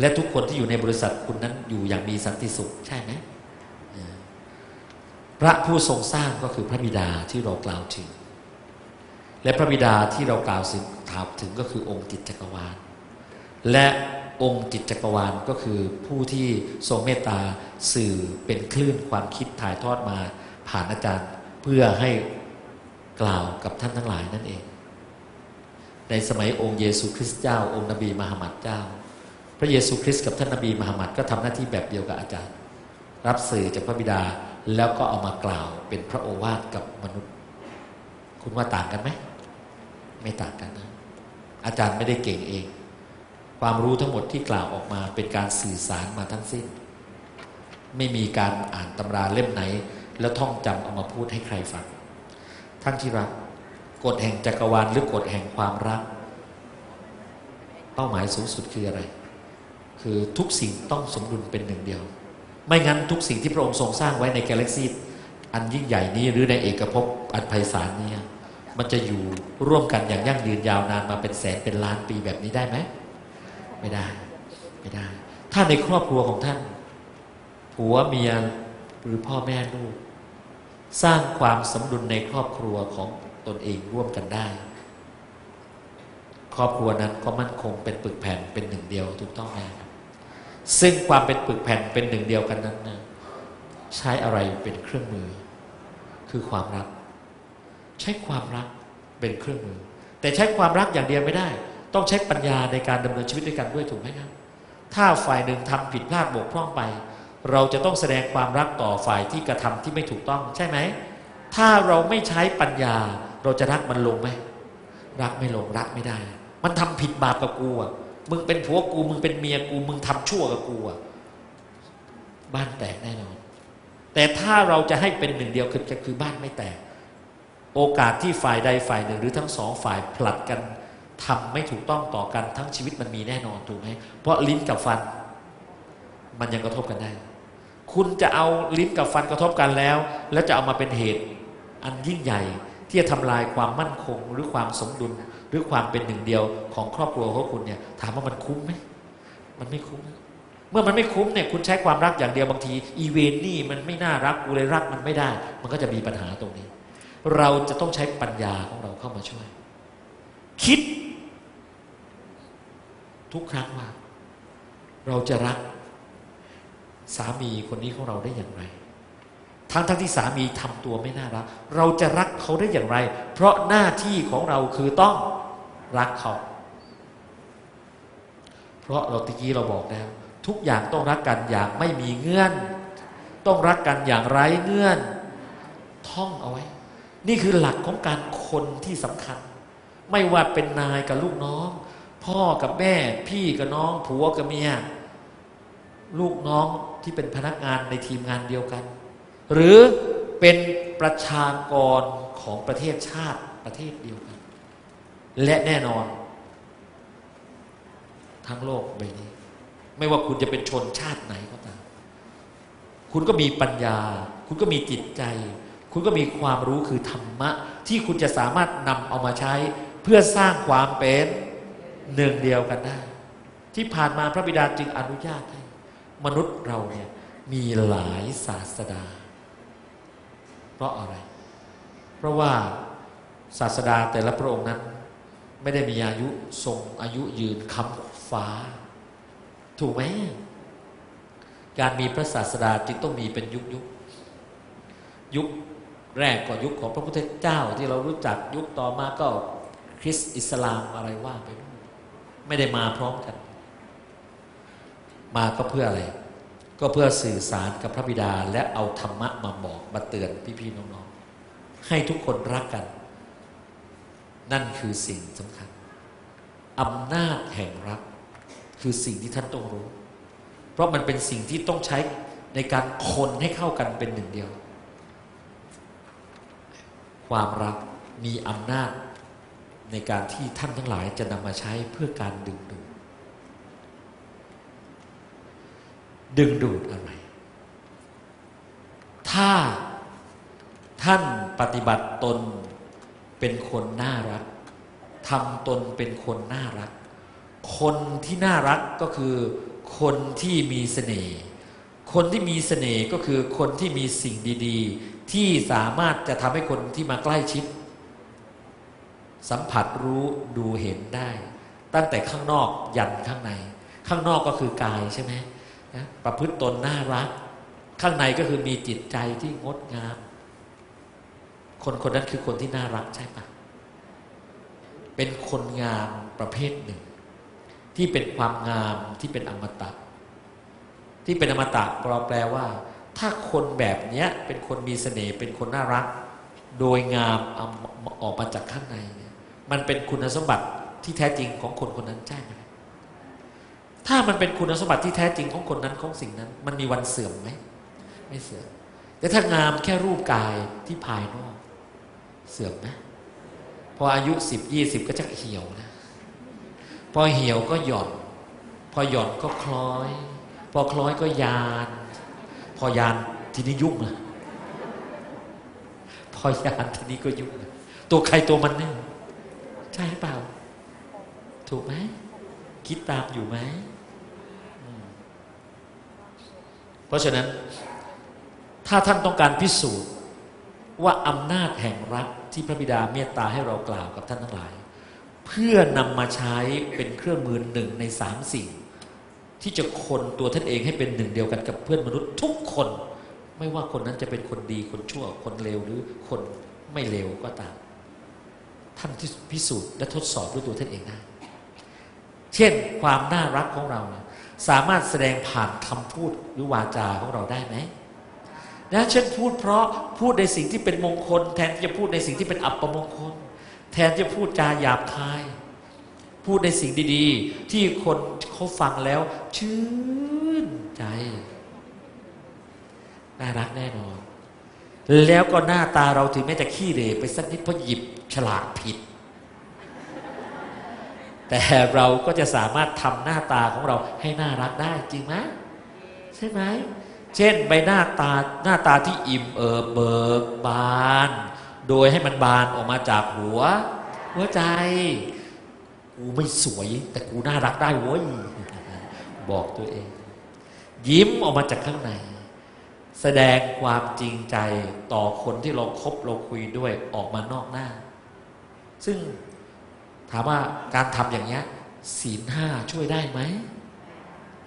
และทุกคนที่อยู่ในบริษัทคุณนั้นอยู่อย่างมีสันติสุขใช่ไหมพระผู้ทรงสร้างก็คือพระบิดาที่เรากล่าวถึงและพระบิดาที่เรากล่าวถึงถามถึงก็คือองค์จิตจักรวาลและองค์จิตจักรวาลก็คือผู้ที่ทรงเมตตาสื่อเป็นคลื่นความคิดถ่ายทอดมาผ่านอาจารย์เพื่อให้กล่าวกับท่านทั้งหลายนั่นเองในสมัยองค์เยซูคริสต์เจ้าองค์นบีมุฮัมมัดเจ้าพระเยซูคริสต์กับท่านนบีมุฮัมมัดก็ทำหน้าที่แบบเดียวกับอาจารย์รับสื่อจากพระบิดาแล้วก็เอามากล่าวเป็นพระโอวาทกับมนุษย์คุณว่าต่างกันไหมไม่ต่างกันนะอาจารย์ไม่ได้เก่งเองความรู้ทั้งหมดที่กล่าวออกมาเป็นการสื่อสารมาทั้งสิ้นไม่มีการอ่านตำราเล่มไหนแล้วท่องจำเอามาพูดให้ใครฟังท่านที่รักกฎแห่งจักรวาลหรือกฎแห่งความรักเป้าหมายสูงสุดคืออะไรคือทุกสิ่งต้องสมดุลเป็นหนึ่งเดียวไม่งั้นทุกสิ่งที่พระองค์ทรงสร้างไว้ในกาแล็กซีอันยิ่งใหญ่นี้หรือในเอกภพอันไพศาลนี้มันจะอยู่ร่วมกันอย่างยั่งยืนยาวนานมาเป็นแสนเป็นล้านปีแบบนี้ได้ไหมไม่ได้ไม่ได้ถ้าในครอบครัวของท่านผัวเมียหรือพ่อแม่ลูกสร้างความสมดุลในครอบครัวของตนเองร่วมกันได้ครอบครัวนั้นก็มั่นคงเป็นปึกแผ่นเป็นหนึ่งเดียวถูกต้องไหมซึ่งความเป็นปึกแผ่นเป็นหนึ่งเดียวกันนั้นนะใช้อะไรเป็นเครื่องมือคือความรักใช้ความรักเป็นเครื่องมือแต่ใช้ความรักอย่างเดียวไม่ได้ต้องใช้ปัญญาในการดำเนินชีวิตด้วยกันด้วยถูกไหมครับถ้าฝ่ายหนึ่งทำผิดพลาดบกพร่องไปเราจะต้องแสดงความรักต่อฝ่ายที่กระทำที่ไม่ถูกต้องใช่ไหมถ้าเราไม่ใช้ปัญญาเราจะรักมันลงไหมรักไม่ลงรักไม่ได้มันทำผิดบาปกับกูอ่ะมึงเป็นผัวกูมึงเป็นเมียกูมึงทำชั่วกับกูอ่ะบ้านแตกแน่นอนแต่ถ้าเราจะให้เป็นหนึ่งเดียวคือคือบ้านไม่แตกโอกาสที่ฝ่ายใดฝ่ายหนึ่งหรือทั้งสองฝ่ายผลัดกันทำไม่ถูกต้องต่อกันทั้งชีวิตมันมีแน่นอนถูกไหมเพราะลิ้นกับฟันมันยังกระทบกันได้คุณจะเอาลิ้นกับฟันกระทบกันแล้วแล้วจะเอามาเป็นเหตุอันยิ่งใหญ่ที่จะทำลายความมั่นคงหรือความสมดุลหรือความเป็นหนึ่งเดียวของครอบครัวของคุณเนี่ยถามว่ามันคุ้มไหมมันไม่คุ้มเมื่อมันไม่คุ้มเนี่ยคุณใช้ความรักอย่างเดียวบางทีอีเวนนี่มันไม่น่ารักกูเลยรักมันไม่ได้มันก็จะมีปัญหาตรงนี้เราจะต้องใช้ปัญญาของเราเข้ามาช่วยคิดทุกครั้งว่าเราจะรักสามีคนนี้ของเราได้อย่างไรทั้งทั้งที่สามีทำตัวไม่น่ารักเราจะรักเขาได้อย่างไรเพราะหน้าที่ของเราคือต้องรักเขาเพราะเราตะกี้เราบอกแล้วทุกอย่างต้องรักกันอย่างไม่มีเงื่อนต้องรักกันอย่างไร้เงื่อนท่องเอาไว้นี่คือหลักของการคนที่สำคัญไม่ว่าเป็นนายกับลูกน้องพ่อกับแม่พี่กับน้องผัวกับเมียลูกน้องที่เป็นพนักงานในทีมงานเดียวกันหรือเป็น ประชากรของประเทศชาติประเทศเดียวกันและแน่นอนทั้งโลกใบนี้ไม่ว่าคุณจะเป็นชนชาติไหนก็ตามคุณก็มีปัญญาคุณก็มีจิตใจคุณก็มีความรู้คือธรรมะที่คุณจะสามารถนำเอามาใช้เพื่อสร้างความเป็นหนึ่งเดียวกันได้ที่ผ่านมาพระบิดาจึงอนุญาตให้มนุษย์เราเนี่ยมีหลายศาสดาเพราะอะไรเพราะว่าศาสดาแต่ละพระองค์นั้นไม่ได้มีอายุทรงอายุยืนค้ำฟ้าถูกไหมการมีพระศาสดาจึงต้องมีเป็นยุคยุคยุคแรกก็ยุคของพระพุทธเจ้าที่เรารู้จักยุคต่อมาก็คริสต์อิสลามอะไรว่าไปไม่ได้มาพร้อมกันมาก็เพื่ออะไรก็เพื่อสื่อสารกับพระบิดาและเอาธรรมะมาบอกมาเตือนพี่ๆน้องๆให้ทุกคนรักกันนั่นคือสิ่งสำคัญอำนาจแห่งรักคือสิ่งที่ท่านต้องรู้เพราะมันเป็นสิ่งที่ต้องใช้ในการคนให้เข้ากันเป็นหนึ่งเดียวความรักมีอำนาจในการที่ท่านทั้งหลายจะนำมาใช้เพื่อการดึงดูดดึงดูดอะไรถ้าท่านปฏิบัติตนเป็นคนน่ารักทำตนเป็นคนน่ารักคนที่น่ารักก็คือคนที่มีเสน่ห์คนที่มีเสน่ห์ก็คือคนที่มีสิ่งดีๆที่สามารถจะทำให้คนที่มาใกล้ชิดสัมผัสรู้ดูเห็นได้ตั้งแต่ข้างนอกยันข้างในข้างนอกก็คือกายใช่ไหมนะประพฤติตนน่ารักข้างในก็คือมีจิตใจที่งดงามคนคนนั้นคือคนที่น่ารักใช่ปะเป็นคนงามประเภทหนึ่งที่เป็นความงามที่เป็นอมตะที่เป็นอมตะเราแปลว่าถ้าคนแบบเนี้ยเป็นคนมีเสน่ห์เป็นคนน่ารักโดยงามออกมาจากข้างในมันเป็นคุณสมบัติที่แท้จริงของคนคนนั้นใช่ไหมถ้ามันเป็นคุณสมบัติที่แท้จริงของคนนั้นของสิ่งนั้นมันมีวันเสื่อมไหมไม่เสื่อมแต่ถ้างามแค่รูปกายที่ภายนอกเสื่อมนะพออายุสิบยี่สิบก็จะเหี่ยวนะพอเหี่ยวก็หย่อนพอหย่อนก็คล้อยพอคล้อยก็ยานพอยานทีนี้ยุ่งนะพอยานทีนี้ก็ยุ่งนะตัวใครตัวมันเนี่ยใช่หรือเปล่าถูกไหมคิดตามอยู่ไหมเพราะฉะนั้นถ้าท่านต้องการพิสูจน์ว่าอำนาจแห่งรักที่พระบิดาเมตตาให้เรากล่าวกับท่านทั้งหลายเพื่อนำมาใช้เป็นเครื่องมือหนึ่งในสามสิ่งที่จะคนตัวท่านเองให้เป็นหนึ่งเดียวกันกับเพื่อนมนุษย์ทุกคนไม่ว่าคนนั้นจะเป็นคนดีคนชั่วคนเลวหรือคนไม่เลวก็ตามท่านที่พิสูจน์และทดสอบด้วยตัวท่านเองได้เช่นความน่ารักของเราสามารถแสดงผ่านคำพูดหรือวาจาของเราได้ไหมนะเช่นพูดเพราะพูดในสิ่งที่เป็นมงคลแทนที่จะพูดในสิ่งที่เป็นอัปมงคลแทนที่จะพูดจาหยาบคายพูดในสิ่งดีๆที่คนเขาฟังแล้วชื่นใจน่ารักแน่นอนแล้วก็หน้าตาเราถึงแม้จะขี้เหร่ไปสักนิดเพราะหยิบฉลากผิดแต่เราก็จะสามารถทำหน้าตาของเราให้น่ารักได้จริงไหมใช่ไหมเช่นใบหน้าตาหน้าตาที่อิ่มเอิบเบิกบานโดยให้มันบานออกมาจากหัวหัวใจกูไม่สวยแต่กูน่ารักได้เว้ยบอกตัวเองยิ้มออกมาจากข้างในแสดงความจริงใจต่อคนที่เราคบเราคุยด้วยออกมานอกหน้าซึ่งถามว่าการทำอย่างนี้ศีลห้าช่วยได้ไหม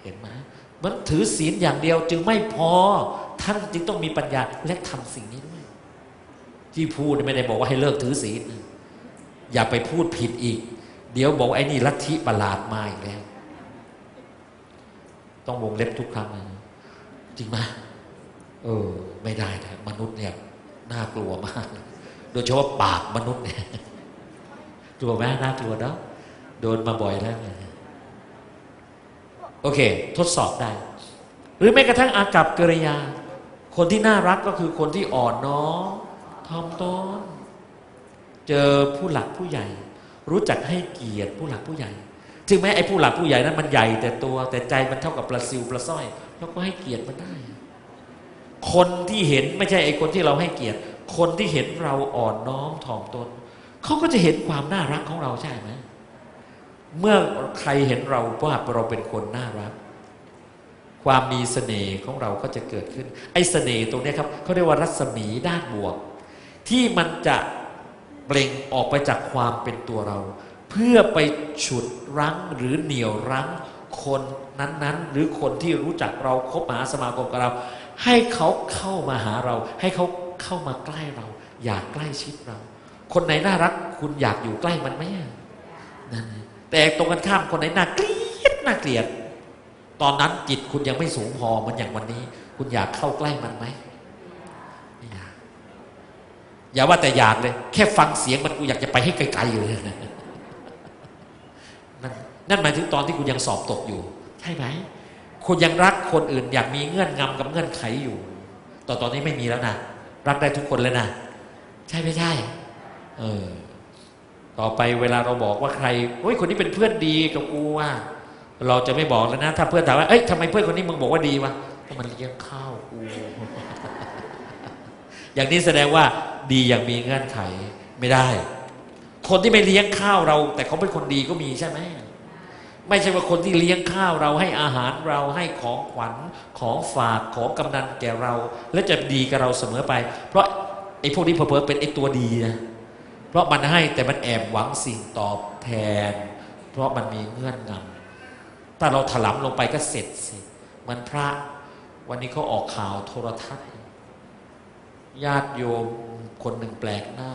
เห็นไหมมันถือศีลอย่างเดียวจึงไม่พอท่านจึงต้องมีปัญญาและทำสิ่งนี้ด้วยที่พูดไม่ได้บอกว่าให้เลิกถือศีลอย่าไปพูดผิดอีกเดี๋ยวบอกไอ้นี่ลัทธิประหลาดมาอีกแล้วต้องวงเล็บทุกครั้งนะจริงไหมเออไม่ได้นะมนุษย์เนี่ยน่ากลัวมากโดยเฉพาะปากมนุษย์เนี่ยกลัวไหมน่ากลัวเนาะโดนมาบ่อยแล้วโอเคทดสอบได้หรือแม้กระทั่งอากัปกิริยาคนที่น่ารักก็คือคนที่อ่อนน้อม ถ่อมตนเจอผู้หลักผู้ใหญ่รู้จักให้เกียรติผู้หลักผู้ใหญ่ถึงแม้ไอ้ผู้หลักผู้ใหญ่นั้นมันใหญ่แต่ตัวแต่ใจมันเท่ากับปลาซิวปลาสร้อยเราก็ให้เกียรติมันได้คนที่เห็นไม่ใช่ไอ้คนที่เราให้เกียรติคนที่เห็นเราอ่อนน้อมถ่อมตนเขาก็จะเห็นความน่ารักของเราใช่ไหมเมื่อใครเห็นเราว่าเราเป็นคนน่ารักความมีเสน่ห์ของเราก็จะเกิดขึ้นไอ้เสน่ห์ตรงนี้ครับเขาเรียกว่ารัศมีด้านบวกที่มันจะเปล่งออกไปจากความเป็นตัวเราเพื่อไปฉุดรั้งหรือเหนี่ยวรั้งคนนั้นๆหรือคนที่รู้จักเราคบหาสมาคมกับเราให้เขาเข้ามาหาเราให้เขาเข้ามาใกล้เราอยากใกล้ชิดเราคนไหนน่ารักคุณอยากอยู่ใกล้มันไหมนั่นแต่ตรงกันข้ามคนไหนน่าเกลียดน่าเกลียดตอนนั้นจิตคุณยังไม่สูงพอมันอย่างวันนี้คุณอยากเข้าใกล้มันไหมไม่อยากอย่าว่าแต่อยากเลยแค่ฟังเสียงมันกูอยากจะไปให้ไกลๆเลยนะนั่นหมายถึงตอนที่คุณยังสอบตกอยู่ใช่ไหมคุณยังรักคนอื่นอยากมีเงื่อนงำกับเงื่อนไขอยู่ต่อตอนนี้ไม่มีแล้วนะรักได้ทุกคนเลยนะใช่ไม่ใช่เออต่อไปเวลาเราบอกว่าใครโอ้ยคนนี้เป็นเพื่อนดีกับกูว่าเราจะไม่บอกแล้วนะถ้าเพื่อนถามว่าเอ้ยทำไมเพื่อนคนนี้มึงบอกว่าดีวะก็มันเลี้ยงข้าวกู อย่างนี้แสดงว่าดีอย่างมีเงื่อนไขไม่ได้คนที่ไม่เลี้ยงข้าวเราแต่เขาเป็นคนดีก็มีใช่ไหมไม่ใช่ว่าคนที่เลี้ยงข้าวเราให้อาหารเราให้ของขวัญของฝากของกำนันแก่เราและจะดีกับเราเสมอไปเพราะไอ้พวกนี้เผลอๆเป็นไอ้ตัวดีนะเพราะมันให้แต่มันแอบหวังสิ่งตอบแทนเพราะมันมีเงื่อนงำถ้าเราถลำลงไปก็เสร็จสิมันพระวันนี้เขาออกข่าวโทรทัศน์ญาติโยมคนหนึ่งแปลกหน้า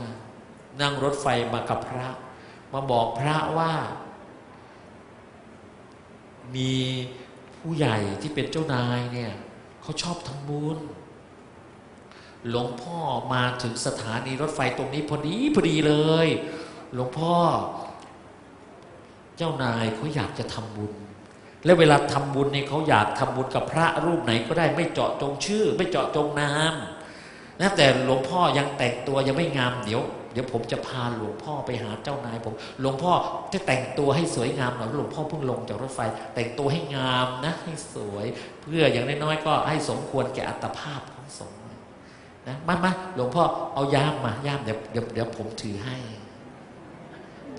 นั่งรถไฟมากับพระมาบอกพระว่ามีผู้ใหญ่ที่เป็นเจ้านายเนี่ยเขาชอบทำบุญหลวงพ่อมาถึงสถานีรถไฟตรงนี้พอดีพอดีเลยหลวงพ่อเจ้านายเขาอยากจะทำบุญและเวลาทำบุญเนี่ยเขาอยากทำบุญกับพระรูปไหนก็ได้ไม่เจาะจงชื่อไม่เจาะจงนามนะแต่หลวงพ่อยังแต่งตัวยังไม่งามเดี๋ยวเดี๋ยวผมจะพาหลวงพ่อไปหาเจ้านายผมหลวงพ่อจะแต่งตัวให้สวยงามหน่อยหลวงพ่อเพิ่งลงจากรถไฟแต่งตัวให้งามนะให้สวยเพื่ออย่างน้อยๆก็ให้สมควรแก่อัตภาพของสงฆ์นะมามาหลวงพ่อเอาย่ามมาย่ามเดี๋ยวเดี๋ยวเดี๋ยวผมถือให้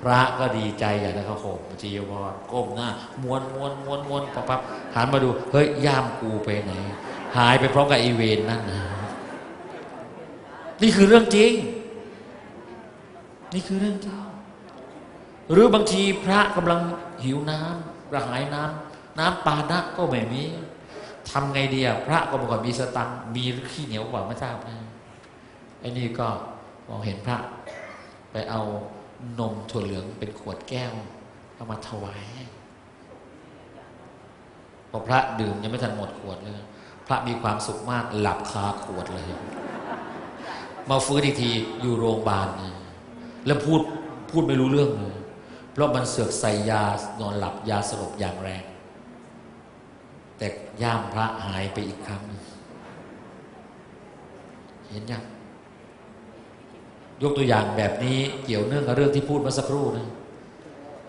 พระก็ดีใจอย่างนั้นเขาโขมจีวรก้มหน้าม้วนม้วนม้วนม้วนปั๊บปั๊บหันมาดูเฮ้ยย่ามกูไปไหนหายไปพร้อมกับไอเวนนั่นนะนี่คือเรื่องจริงนี่คือเรื่องจริงหรือบางทีพระกำลังหิวน้ำระหายน้ำน้ำปานะก็ไม่มีทำไงดีอะพระก็บอกว่ามีสตังมีขี้เหนียวกว่าไม่ทราบนะไอ้นี่ก็มองเห็นพระไปเอานมถั่วเหลืองเป็นขวดแก้วเอามาถวายพอพระดื่มยังไม่ทันหมดขวดเลยพระมีความสุขมากหลับคาขวดเลยมาฟื้นอีกทีอยู่โรงพยาบาลแล้วพูดพูดไม่รู้เรื่องเลยเพราะมันเสือกใส่ยานอนหลับยาสลบอย่างแรงแต่ย่ามพระหายไปอีกครั้งเห็นยังยกตัวอย่างแบบนี้เกี่ยวเนื่องกับเรื่องที่พูดเมื่อสักครู่นะ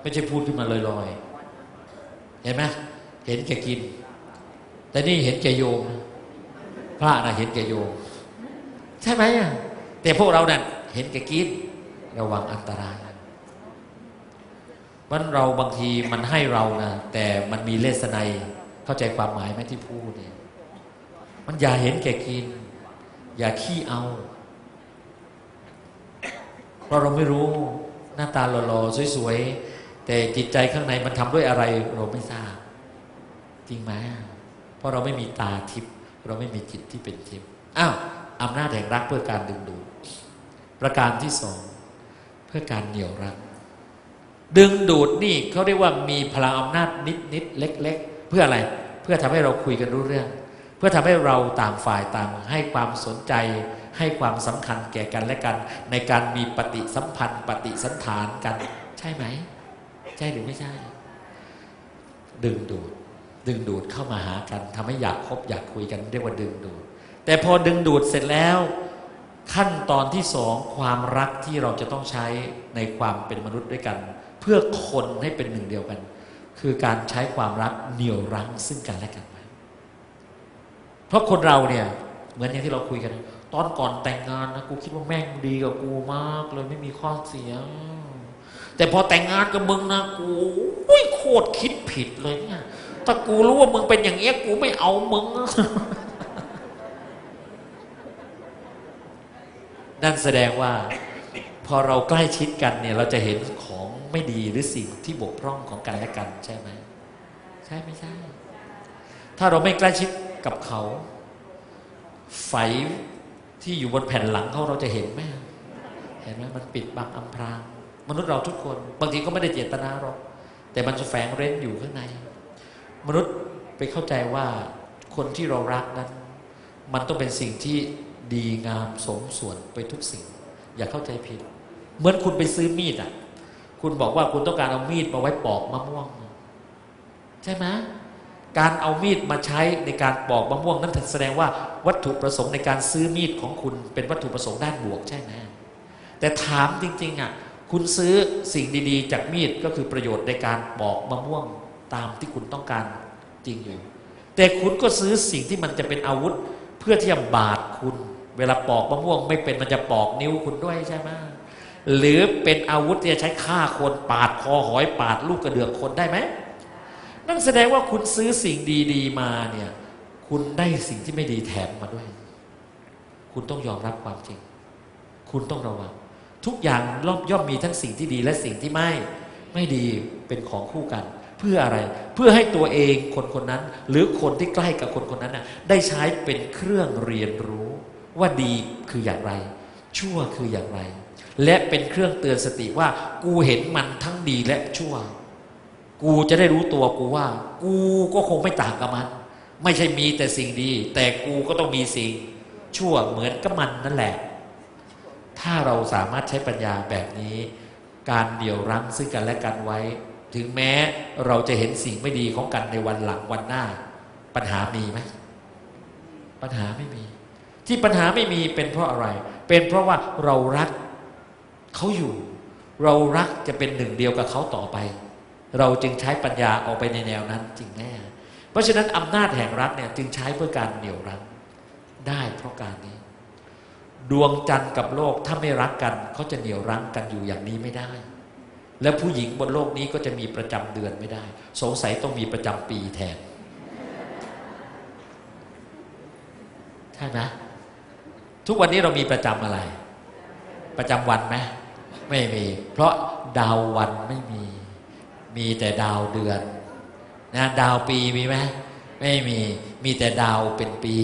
ไม่ใช่พูดขึ้นมาลอยๆเห็นไหมเห็นแกกินแต่นี่เห็นแกโยมพระนะเห็นแกโยมใช่ไหมแต่พวกเราเนี่ยเห็นแกกินระวังอันตรายวันเราบางทีมันให้เรานะแต่มันมีเลสไนเข้าใจความหมายไหมที่พูดเนี่ยมันอย่าเห็นแก่กินอย่าขี้เอาเพราะเราไม่รู้หน้าตาหล่อๆสวยๆแต่จิตใจข้างในมันทำด้วยอะไรเราไม่ทราบจริงไหมเพราะเราไม่มีตาทิพย์เราไม่มีจิตที่เป็นทิพย์อ้าวอำนาจแห่งรักเพื่อการดึงดูดประการที่สองเพื่อการเหนี่ยวรั้งดึงดูดนี่เขาเรียกว่ามีพลังอำนาจนิดๆเล็กๆเพื่ออะไรเพื่อทำให้เราคุยกันรู้เรื่องเพื่อทำให้เราต่างฝ่ายต่างให้ความสนใจให้ความสำคัญแก่กันและกันในการมีปฏิสัมพันธ์ปฏิสันถานกันใช่ไหมใช่หรือไม่ใช่ดึงดูดดึงดูดเข้ามาหากันทำให้อยากคบอยากคุยกันเรียกว่าดึงดูดแต่พอดึงดูดเสร็จแล้ว ขั้นตอนที่สองความรักที่เราจะต้องใช้ในความเป็นมนุษย์ด้วยกันเพื่อคนให้เป็นหนึ่งเดียวกันคือการใช้ความรักเหนี่ยวรั้งซึ่งกันและกันไว้เพราะคนเราเนี่ยเหมือนอย่างที่เราคุยกันตอนก่อนแต่งงานนะกูคิดว่าแม่งดีกับกูมากเลยไม่มีข้อเสียแต่พอแต่งงานกับมึงนะกูโคตรคิดผิดเลยเนี่ยถ้ากูรู้ว่ามึงเป็นอย่างเงี้ยกูไม่เอามึงนั่นแสดงว่าพอเราใกล้ชิดกันเนี่ยเราจะเห็นของไม่ดีหรือสิ่งที่บกพร่องของกันและกันใช่ไหมใช่ไม่ใช่ถ้าเราไม่ใกล้ชิดกับเขาไฟที่อยู่บนแผ่นหลังเขาเราจะเห็นไหมเห็นไหมมันปิดบังอำพรางมนุษย์เราทุกคนบางทีก็ไม่ได้เจตนาหรอกแต่มันแฝงเร้นอยู่ข้างในมนุษย์ไปเข้าใจว่าคนที่เรารักนั้นมันต้องเป็นสิ่งที่ดีงามสมส่วนไปทุกสิ่งอย่าเข้าใจผิดเหมือนคุณไปซื้อมีดอ่ะคุณบอกว่าคุณต้องการเอามีดมาไว้ปอกมะม่วงใช่ไหมการเอามีดมาใช้ในการปอกมะม่วงนั้นแสดงว่าวัตถุประสงค์ในการซื้อมีดของคุณเป็นวัตถุประสงค์ด้านบวกใช่ไหมแต่ถามจริงๆอ่ะคุณซื้อสิ่งดีๆจากมีดก็คือประโยชน์ในการปอกมะม่วงตามที่คุณต้องการจริงอยู่แต่คุณก็ซื้อสิ่งที่มันจะเป็นอาวุธเพื่อที่จะบาดคุณเวลาปอกมะม่วงไม่เป็นมันจะปอกนิ้วคุณด้วยใช่ไหมหรือเป็นอาวุธที่จะใช้ฆ่าคนปาดคอหอยปาดลูกกระเดือกคนได้ไหมนั่นแสดงว่าคุณซื้อสิ่งดีๆมาเนี่ยคุณได้สิ่งที่ไม่ดีแถมมาด้วยคุณต้องยอมรับความจริงคุณต้องระวังทุกอย่างย่อมมีทั้งสิ่งที่ดีและสิ่งที่ไม่ไม่ดีเป็นของคู่กันเพื่ออะไรเพื่อให้ตัวเองคนคนนั้นหรือคนที่ใกล้กับคนคนนั้นน่ะได้ใช้เป็นเครื่องเรียนรู้ว่าดีคืออย่างไรชั่วคืออย่างไรและเป็นเครื่องเตือนสติว่ากูเห็นมันทั้งดีและชั่วกูจะได้รู้ตัวกูว่ากูก็คงไม่ต่างกับมันไม่ใช่มีแต่สิ่งดีแต่กูก็ต้องมีสิ่งชั่วเหมือนกับมันนั่นแหละถ้าเราสามารถใช้ปัญญาแบบนี้การเหนี่ยวรั้งซึ่งกันและกันไว้ถึงแม้เราจะเห็นสิ่งไม่ดีของกันในวันหลังวันหน้าปัญหามีไหมปัญหาไม่มีที่ปัญหาไม่มีเป็นเพราะอะไรเป็นเพราะว่าเรารักเขาอยู่เรารักจะเป็นหนึ่งเดียวกับเขาต่อไปเราจึงใช้ปัญญาออกไปในแนวนั้นจริงแน่เพราะฉะนั้นอำนาจแห่งรักเนี่ยจึงใช้เพื่อการเหนี่ยวรั้งได้เพราะการนี้ดวงจันทร์กับโลกถ้าไม่รักกันเขาจะเหนี่ยวรั้งกันอยู่อย่างนี้ไม่ได้และผู้หญิงบนโลกนี้ก็จะมีประจำเดือนไม่ได้สงสัยต้องมีประจำปีแทนใช่ไหมทุกวันนี้เรามีประจำอะไรประจำวันไหมไม่มีเพราะดาววันไม่มีมีแต่ดาวเดือนนะดาวปีมีไหมไม่มีมีแต่ดาวเป็นปี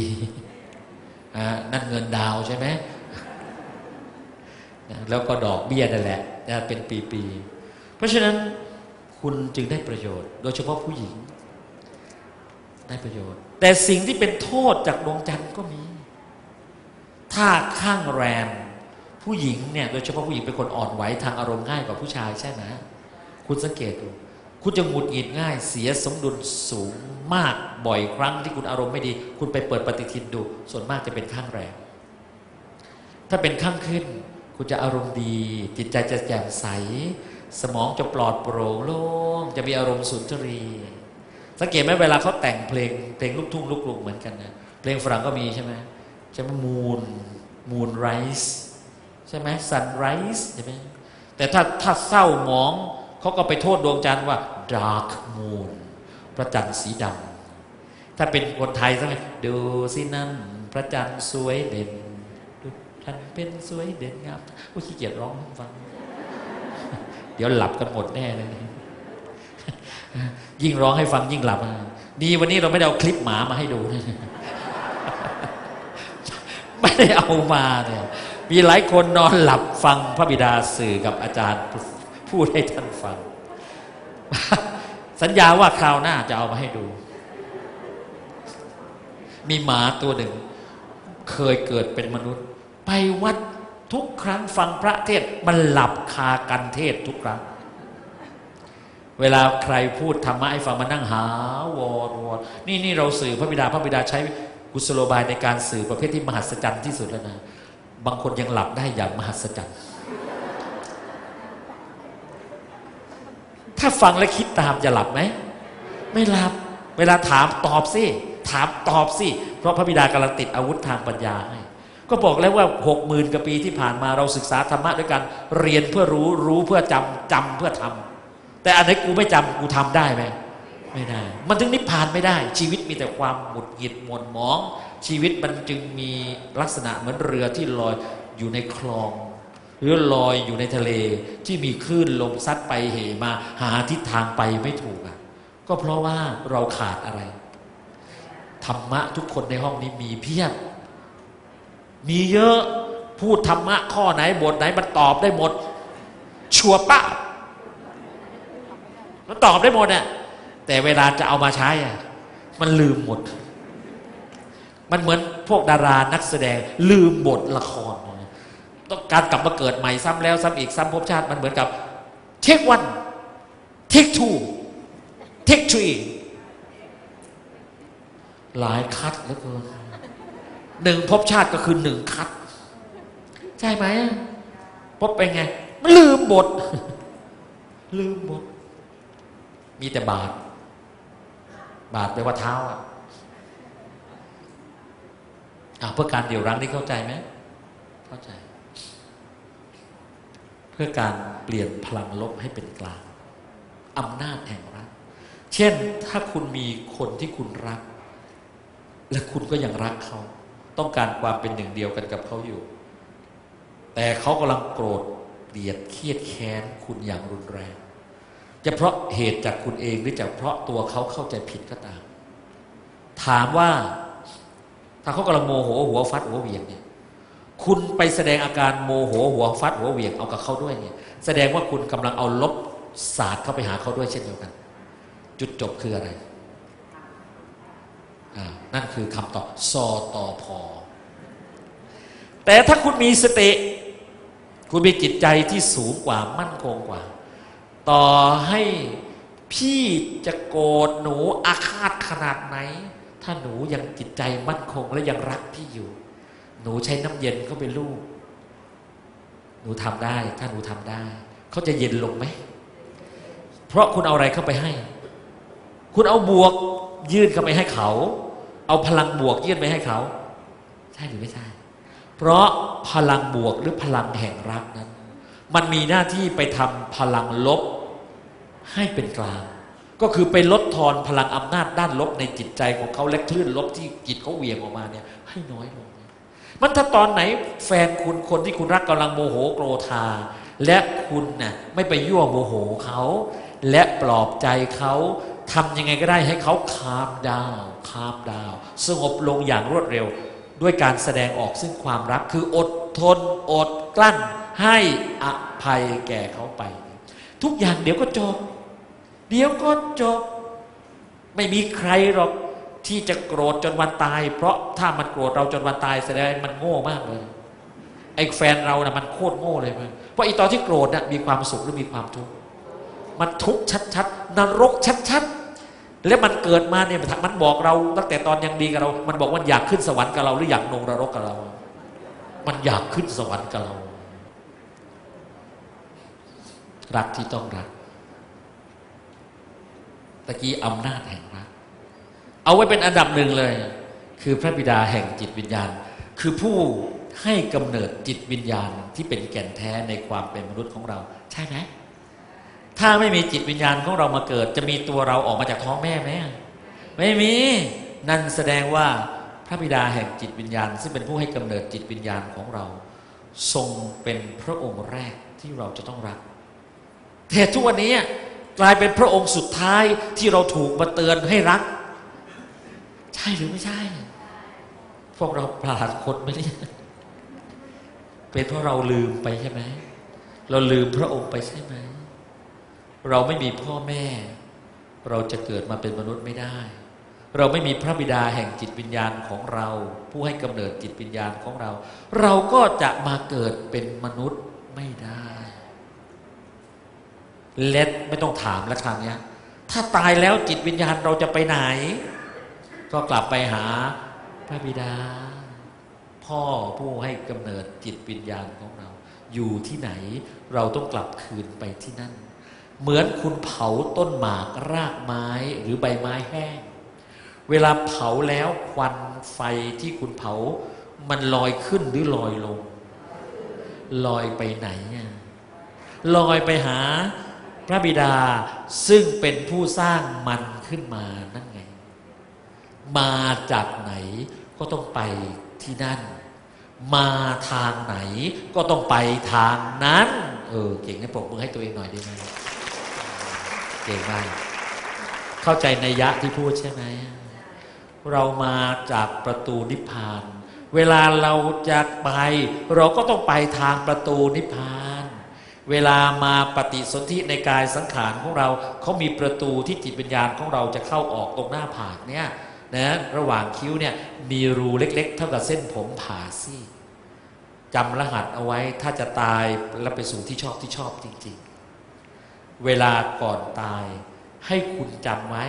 อ่านั่นเงินดาวใช่ไหมแล้วก็ดอกเบี้ยนั่นแหละนะเป็นปีๆเพราะฉะนั้นคุณจึงได้ประโยชน์โดยเฉพาะผู้หญิงได้ประโยชน์แต่สิ่งที่เป็นโทษจากดวงจันทร์ก็มีถ้าข้างแรมผู้หญิงเนี่ยโดยเฉพาะผู้หญิงเป็นคนอ่อนไหวทางอารมณ์ง่ายกว่าผู้ชายใช่ไหมคุณสังเกตดูคุณจะหงุดหงิดง่ายเสียสมดุลสูงมากบ่อยครั้งที่คุณอารมณ์ไม่ดีคุณไปเปิดปฏิทินดูส่วนมากจะเป็นข้างแรมถ้าเป็นข้างขึ้นคุณจะอารมณ์ดีจิตใจจะแจ่มใสสมองจะปลอดโปร่งโล่งจะมีอารมณ์สุนทรีสังเกตไหมเวลาเขาแต่งเพลงเพลงลูกทุ่งลูกกรุงเหมือนกันนะเพลงฝรั่งก็มีใช่ไหมใช่ไหมมูนมูนไรส์ใช่ไหมซันไรส์ใช่ไหมแต่ถ้าถ้าเศร้าหมองเขาก็ไปโทษดวงจันทร์ว่าดาร์กมูนพระจันทร์สีดำถ้าเป็นคนไทยใช่ไหมดูสินั่นพระจันทร์สวยเด่นดูท่านเป็นสวยเด่นงามโอ้ขี้เกียจร้องฟังเดี๋ยวหลับกันหมดแน่เลยยิ่งร้องให้ฟังยิ่งหลับดีวันนี้เราไม่ได้เอาคลิปหมามาให้ดูไม่ได้เอามาเนี่ยมีหลายคนนอนหลับฟังพระบิดาสื่อกับอาจารย์พูดให้ท่านฟังสัญญาว่าคราวหน้าจะเอามาให้ดูมีหมาตัวหนึ่งเคยเกิดเป็นมนุษย์ไปวัดทุกครั้งฟังพระเทศมันหลับคากันเทศทุกครั้งเวลาใครพูดธรรมะให้ฟังมันนั่งหาวอดวอดนี่นี่เราสื่อพระบิดาพระบิดาใช้กุศโลบายในการสื่อประเภทที่มหัศจรรย์ที่สุดแล้วนะ บางคนยังหลับได้อย่างมหัศจรรย์ถ้าฟังและคิดตามจะหลับไหมไม่หลับเวลาถามตอบสิถามตอบสิเพราะพระบิดากำลังติดอาวุธทางปัญญาให้ก็บอกแล้วว่าหกหมื่นกว่าปีที่ผ่านมาเราศึกษาธรรมะด้วยกันเรียนเพื่อรู้รู้เพื่อจำจำเพื่อทำแต่อันไหนกูไม่จำกูทำได้ไหมไม่ได้มันถึงนิพพานไม่ได้ชีวิตมีแต่ความหงุดหงิดหม่นหมองชีวิตมันจึงมีลักษณะเหมือนเรือที่ลอยอยู่ในคลองหรือลอยอยู่ในทะเลที่มีคลื่นลมซัดไปเหมาหาทิศทางไปไม่ถูกอ่ะก็เพราะว่าเราขาดอะไรธรรมะทุกคนในห้องนี้มีเพียบมีเยอะพูดธรรมะข้อไหนบทไหนมันตอบได้หมดชัวร์ปะมันตอบได้หมดเนี่ยแต่เวลาจะเอามาใช้อ่ะมันลืมหมดมันเหมือนพวกดารานักแสดงลืมบทละครต้องการกลับมาเกิดใหม่ซ้ำแล้วซ้ำอีกซ้ำภพชาติมันเหมือนกับ take one take two take three หลายคัดแล้วก็หนึ่งภพชาติก็คือหนึ่งคัดใช่ไหมภพเป็นไงมันลืมบทลืมบทมีแต่บาทบาทแปลว่าเท้าอ่ะเพื่อการเดี่ยวรั้งนี่เข้าใจไหมเข้าใจเพื่อการเปลี่ยนพลังลบให้เป็นกลางอำนาจแห่งรักเช่นถ้าคุณมีคนที่คุณรักและคุณก็ยังรักเขาต้องการความเป็นหนึ่งเดียวกันกับเขาอยู่แต่เขากำลังโกรธเกลียดเครียดแค้นคุณอย่างรุนแรงจะเพราะเหตุจากคุณเองหรือจากเพราะตัวเขาเข้าใจผิดก็ตามถามว่าถ้าเขากำลังโมโหหัวฟัดหัวเหวี่ยงเนี่ยคุณไปแสดงอาการโมโหหัวฟัดหัวเหวี่ยงเอากับเขาด้วยเนี่ยแสดงว่าคุณกำลังเอาลบศาสตร์เข้าไปหาเขาด้วยเช่นเดียวกันจุดจบคืออะไรอ่านั่นคือคำตอบซอตอพอแต่ถ้าคุณมีสติคุณมีจิตใจที่สูงกว่ามั่นคงกว่าต่อให้พี่จะโกรธหนูอาฆาตขนาดไหนถ้าหนูยังจิตใจมั่นคงและยังรักพี่อยู่หนูใช้น้ำเย็นเข้าไปลูบหนูทำได้ถ้าหนูทำได้เขาจะเย็นลงไหมเพราะคุณเอาอะไรเข้าไปให้คุณเอาบวกยื่นเข้าไปให้เขาเอาพลังบวกยื่นไปให้เขาใช่หรือไม่ใช่เพราะพลังบวกหรือพลังแห่งรักนั้นมันมีหน้าที่ไปทำพลังลบให้เป็นกลางก็คือไปลดทอนพลังอำนาจด้านลบในจิตใจของเขาและคลื่นลบที่จิตเขาเหวี่ยงออกมาเนี่ยให้น้อยลงมันถ้าตอนไหนแฟนคุณคนที่คุณรักกำลังโมโหโกรธาและคุณน่ะไม่ไปยั่วโมโหเขาและปลอบใจเขาทำยังไงก็ได้ให้เขาคามดาวคามดาวสงบลงอย่างรวดเร็วด้วยการแสดงออกซึ่งความรักคืออดทนอดกลั้นให้อภัยแก่เขาไปทุกอย่างเดี๋ยวก็จบเดี๋ยวก็จบไม่มีใครหรอกที่จะโกรธจนวันตายเพราะถ้ามันโกรธเราจนวันตายแสดงมันโง่มากเลยไอ้แฟนเรานะมันโคตรโง่เลยมันเพราะไอ้ตอนที่โกรธนะมีความสุขหรือมีความทุกข์มันทุกข์ชัดๆนรกชัดๆแล้วมันเกิดมาเนี่ยมันบอกเราตั้งแต่ตอนยังดีกับเรามันบอกว่าอยากขึ้นสวรรค์กับเราหรืออยากลงนรกกับเรามันอยากขึ้นสวรรค์กับเรารักที่ต้องรักตะกี้อำนาจแห่งรักเอาไว้เป็นอันดับหนึ่งเลยคือพระบิดาแห่งจิตวิญญาณคือผู้ให้กำเนิดจิตวิญญาณที่เป็นแก่นแท้ในความเป็นมนุษย์ของเราใช่ไหมถ้าไม่มีจิตวิญญาณของเรามาเกิดจะมีตัวเราออกมาจากท้องแม่ไหมไม่มีนั่นแสดงว่าพระบิดาแห่งจิตวิญญาณซึ่งเป็นผู้ให้กำเนิดจิตวิญญาณของเราทรงเป็นพระองค์แรกที่เราจะต้องรักแต่ทุกวันนี้กลายเป็นพระองค์สุดท้ายที่เราถูกมาเตือนให้รักใช่หรือไม่ใช่พวกเราพลาดคนไหมเนี่ยเป็นเพราะเราลืมไปใช่ไหมเราลืมพระองค์ไปใช่ไหมเราไม่มีพ่อแม่เราจะเกิดมาเป็นมนุษย์ไม่ได้เราไม่มีพระบิดาแห่งจิตวิญญาณของเราผู้ให้กำเนิดจิตวิญญาณของเราเราก็จะมาเกิดเป็นมนุษย์ไม่ได้เล็ดไม่ต้องถามแล้วครั้งนี้ถ้าตายแล้วจิตวิญญาณเราจะไปไหนก็กลับไปหาพระบิดา พ่อผู้ให้กำเนิดจิตวิญญาณของเราอยู่ที่ไหนเราต้องกลับคืนไปที่นั่นเหมือนคุณเผาต้นหมากรากไม้หรือใบไม้แห้งเวลาเผาแล้วควันไฟที่คุณเผามันลอยขึ้นหรือลอยลงลอยไปไหนลอยไปหาพระบิดาซึ่งเป็นผู้สร้างมันขึ้นมานั่นไงมาจากไหนก็ต้องไปที่นั่นมาทางไหนก็ต้องไปทางนั้นเออเก่งนะปรบมือให้ตัวเองหน่อยได้ไหมเก่งมากเข้าใจนัยยะที่พูดใช่ไหมเรามาจากประตูนิพพานเวลาเราจะไปเราก็ต้องไปทางประตูนิพพานเวลามาปฏิสนธิในกายสังขารของเราเขามีประตูที่จิตวิญญาณของเราจะเข้าออกตรงหน้าผากเนี่ยนะระหว่างคิ้วเนี่ยมีรูเล็กๆเท่ากับเส้นผมผ่าซี่จำรหัสเอาไว้ถ้าจะตายแล้วไปสู่ที่ชอบที่ชอบจริงๆเวลาก่อนตายให้คุณจำไว้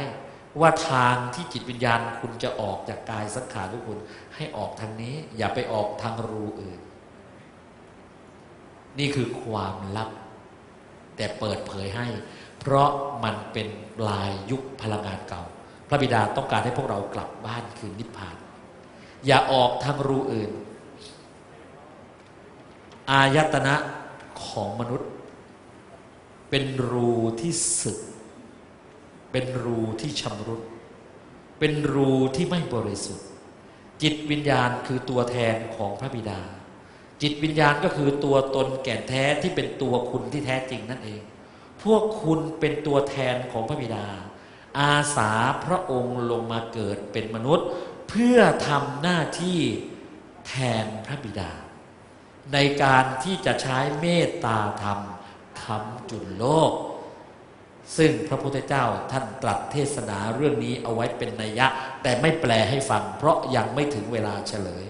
ว่าทางที่จิตวิญญาณคุณจะออกจากกายสังขารของคุณให้ออกทางนี้อย่าไปออกทางรูอื่นนี่คือความลับแต่เปิดเผยให้เพราะมันเป็นปลายยุคพลังงานเก่าพระบิดาต้องการให้พวกเรากลับบ้านคืนนิพพานอย่าออกทางรูอื่นอายตนะของมนุษย์เป็นรูที่สึกเป็นรูที่ชำรุดเป็นรูที่ไม่บริสุทธิ์จิตวิญญาณคือตัวแทนของพระบิดาจิตวิญญาณก็คือตัวตนแก่นแท้ที่เป็นตัวคุณที่แท้จริงนั่นเองพวกคุณเป็นตัวแทนของพระบิดาอาสาพระองค์ลงมาเกิดเป็นมนุษย์เพื่อทำหน้าที่แทนพระบิดาในการที่จะใช้เมตตาธรรมทำจุลโลกซึ่งพระพุทธเจ้าท่านตรัสเทศนาเรื่องนี้เอาไว้เป็นนัยยะแต่ไม่แปลให้ฟังเพราะยังไม่ถึงเวลาเฉลย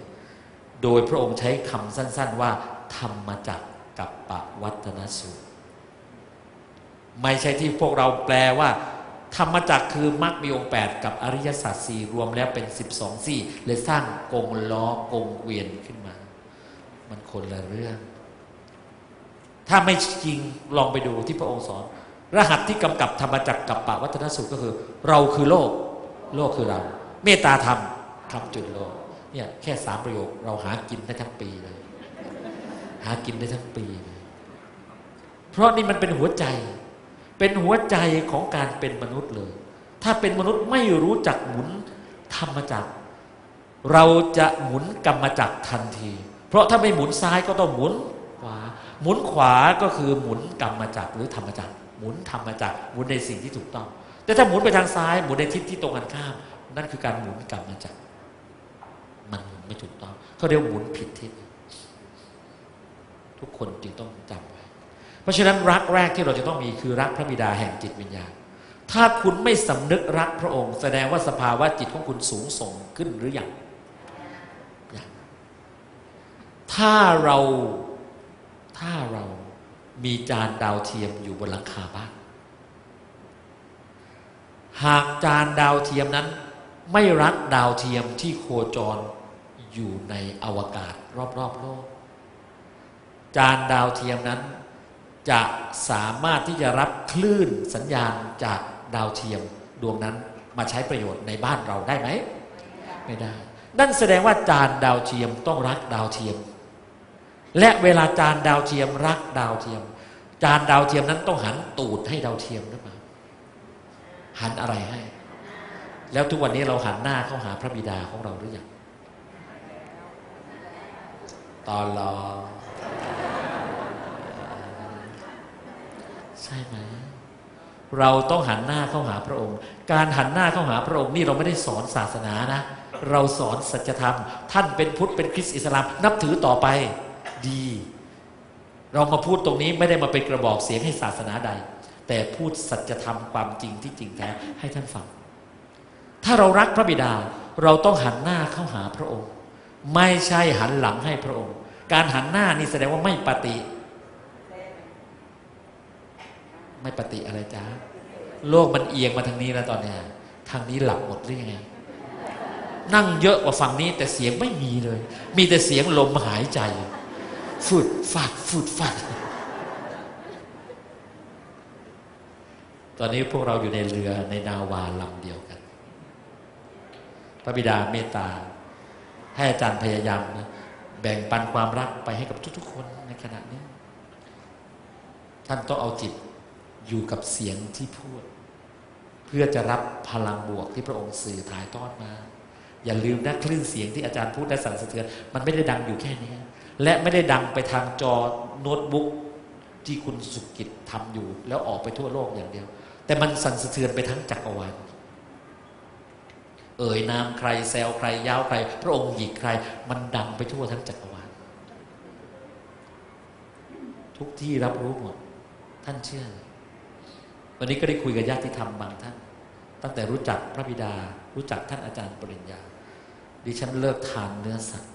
โดยพระองค์ใช้คำสั้นๆว่าธรรมจักรกับปวัตตนสูตรไม่ใช่ที่พวกเราแปลว่าธรรมจักรคือมรรคมีองค์แปดกับอริยสัจสี่รวมแล้วเป็นสิบสองสี่เลยสร้างกงล้อกงเกวียนขึ้นมามันคนละเรื่องถ้าไม่จริงลองไปดูที่พระองค์สอนรหัสที่กำกับธรรมจักรกับปวัตตนสูตรก็คือเราคือโลกโลกคือเราเมตตาธรรมทำจุลโลกเนี่ยแค่สามประโยคเราหากินได้ทั้งปีเลยหากินได้ทั้งปีเลยเพราะนี่มันเป็นหัวใจเป็นหัวใจของการเป็นมนุษย์เลยถ้าเป็นมนุษย์ไม่รู้จักหมุนธรรมจักรเราจะหมุนกรรมจักรทันทีเพราะถ้าไม่หมุนซ้ายก็ต้องหมุนขวาหมุนขวาก็คือหมุนกรรมจักรหรือธรรมจักรหมุนธรรมจักรหมุนในสิ่งที่ถูกต้องแต่ถ้าหมุนไปทางซ้ายหมุนในทิศที่ตรงกันข้ามนั่นคือการหมุนกรรมจักรมันไม่ถูกต้องเขาเรียกหมุนผิดทิศทุกคนจึงต้องจำไว้เพราะฉะนั้นรักแรกที่เราจะต้องมีคือรักพระบิดาแห่งจิตวิญญาณถ้าคุณไม่สำนึกรักพระองค์แสดงว่าสภาวะจิตของคุณสูงส่งขึ้นหรือยังถ้าเราถ้าเรามีจานดาวเทียมอยู่บนหลังคาบ้านหากจานดาวเทียมนั้นไม่รักดาวเทียมที่โคจรอยู่ในอวกาศรอบๆโลกจานดาวเทียมนั้นจะสามารถที่จะรับคลื่นสัญญาณจากดาวเทียมดวงนั้นมาใช้ประโยชน์ในบ้านเราได้ไหมไม่ได้นั่นแสดงว่าจานดาวเทียมต้องรักดาวเทียมและเวลาจานดาวเทียมรักดาวเทียมจานดาวเทียมนั้นต้องหันตูดให้ดาวเทียมหรือเปล่าหันอะไรให้แล้วทุกวันนี้เราหันหน้าเข้าหาพระบิดาของเราหรือยังตอนรอใช่ไหมเราต้องหันหน้าเข้าหาพระองค์การหันหน้าเข้าหาพระองค์นี่เราไม่ได้สอนศาสนานะเราสอนสัจธรรมท่านเป็นพุทธเป็นคริสต์อิสลามนับถือต่อไปดีเรามาพูดตรงนี้ไม่ได้มาเป็นกระบอกเสียงให้ศาสนาใดแต่พูดสัจธรรมความจริงที่จริงแท้ให้ท่านฟังถ้าเรารักพระบิดาเราต้องหันหน้าเข้าหาพระองค์ไม่ใช่หันหลังให้พระองค์การหันหน้านี่แสดงว่าไม่ปฏิไม่ปฏิอะไรจ้าโลกมันเอียงมาทางนี้แล้วตอนนี้ทางนี้หลับหมดหรือยังไง นั่งเยอะกว่าฝั่งนี้แต่เสียงไม่มีเลยมีแต่เสียงลมหายใจฟุดฟัดฟุดฟัดตอนนี้พวกเราอยู่ในเรือในนาวาลำเดียวกันพระบิดาเมตตาให้อาจารย์พยายามนะแบ่งปันความรักไปให้กับทุกๆคนในขณะนี้ท่านต้องเอาจิตอยู่กับเสียงที่พูดเพื่อจะรับพลังบวกที่พระองค์สื่อถ่ายทอดมาอย่าลืมนะคลื่นเสียงที่อาจารย์พูดและสั่นสะเทือนมันไม่ได้ดังอยู่แค่นี้และไม่ได้ดังไปทางจอโน้ตบุ๊กที่คุณสุกิจทำอยู่แล้วออกไปทั่วโลกอย่างเดียวแต่มันสั่นสะเทือนไปทั้งจักรวาลเอ่ยนามใครแซวใครย้าวใครพระองค์หยิกใครมันดังไปทั่วทั้งจักรวาลทุกที่รับรู้หมดท่านเชื่อวันนี้ก็ได้คุยกับญาติธรรมบางท่านตั้งแต่รู้จักพระบิดารู้จักท่านอาจารย์ปริญญาดิฉันเลิกทานเนื้อสัตว์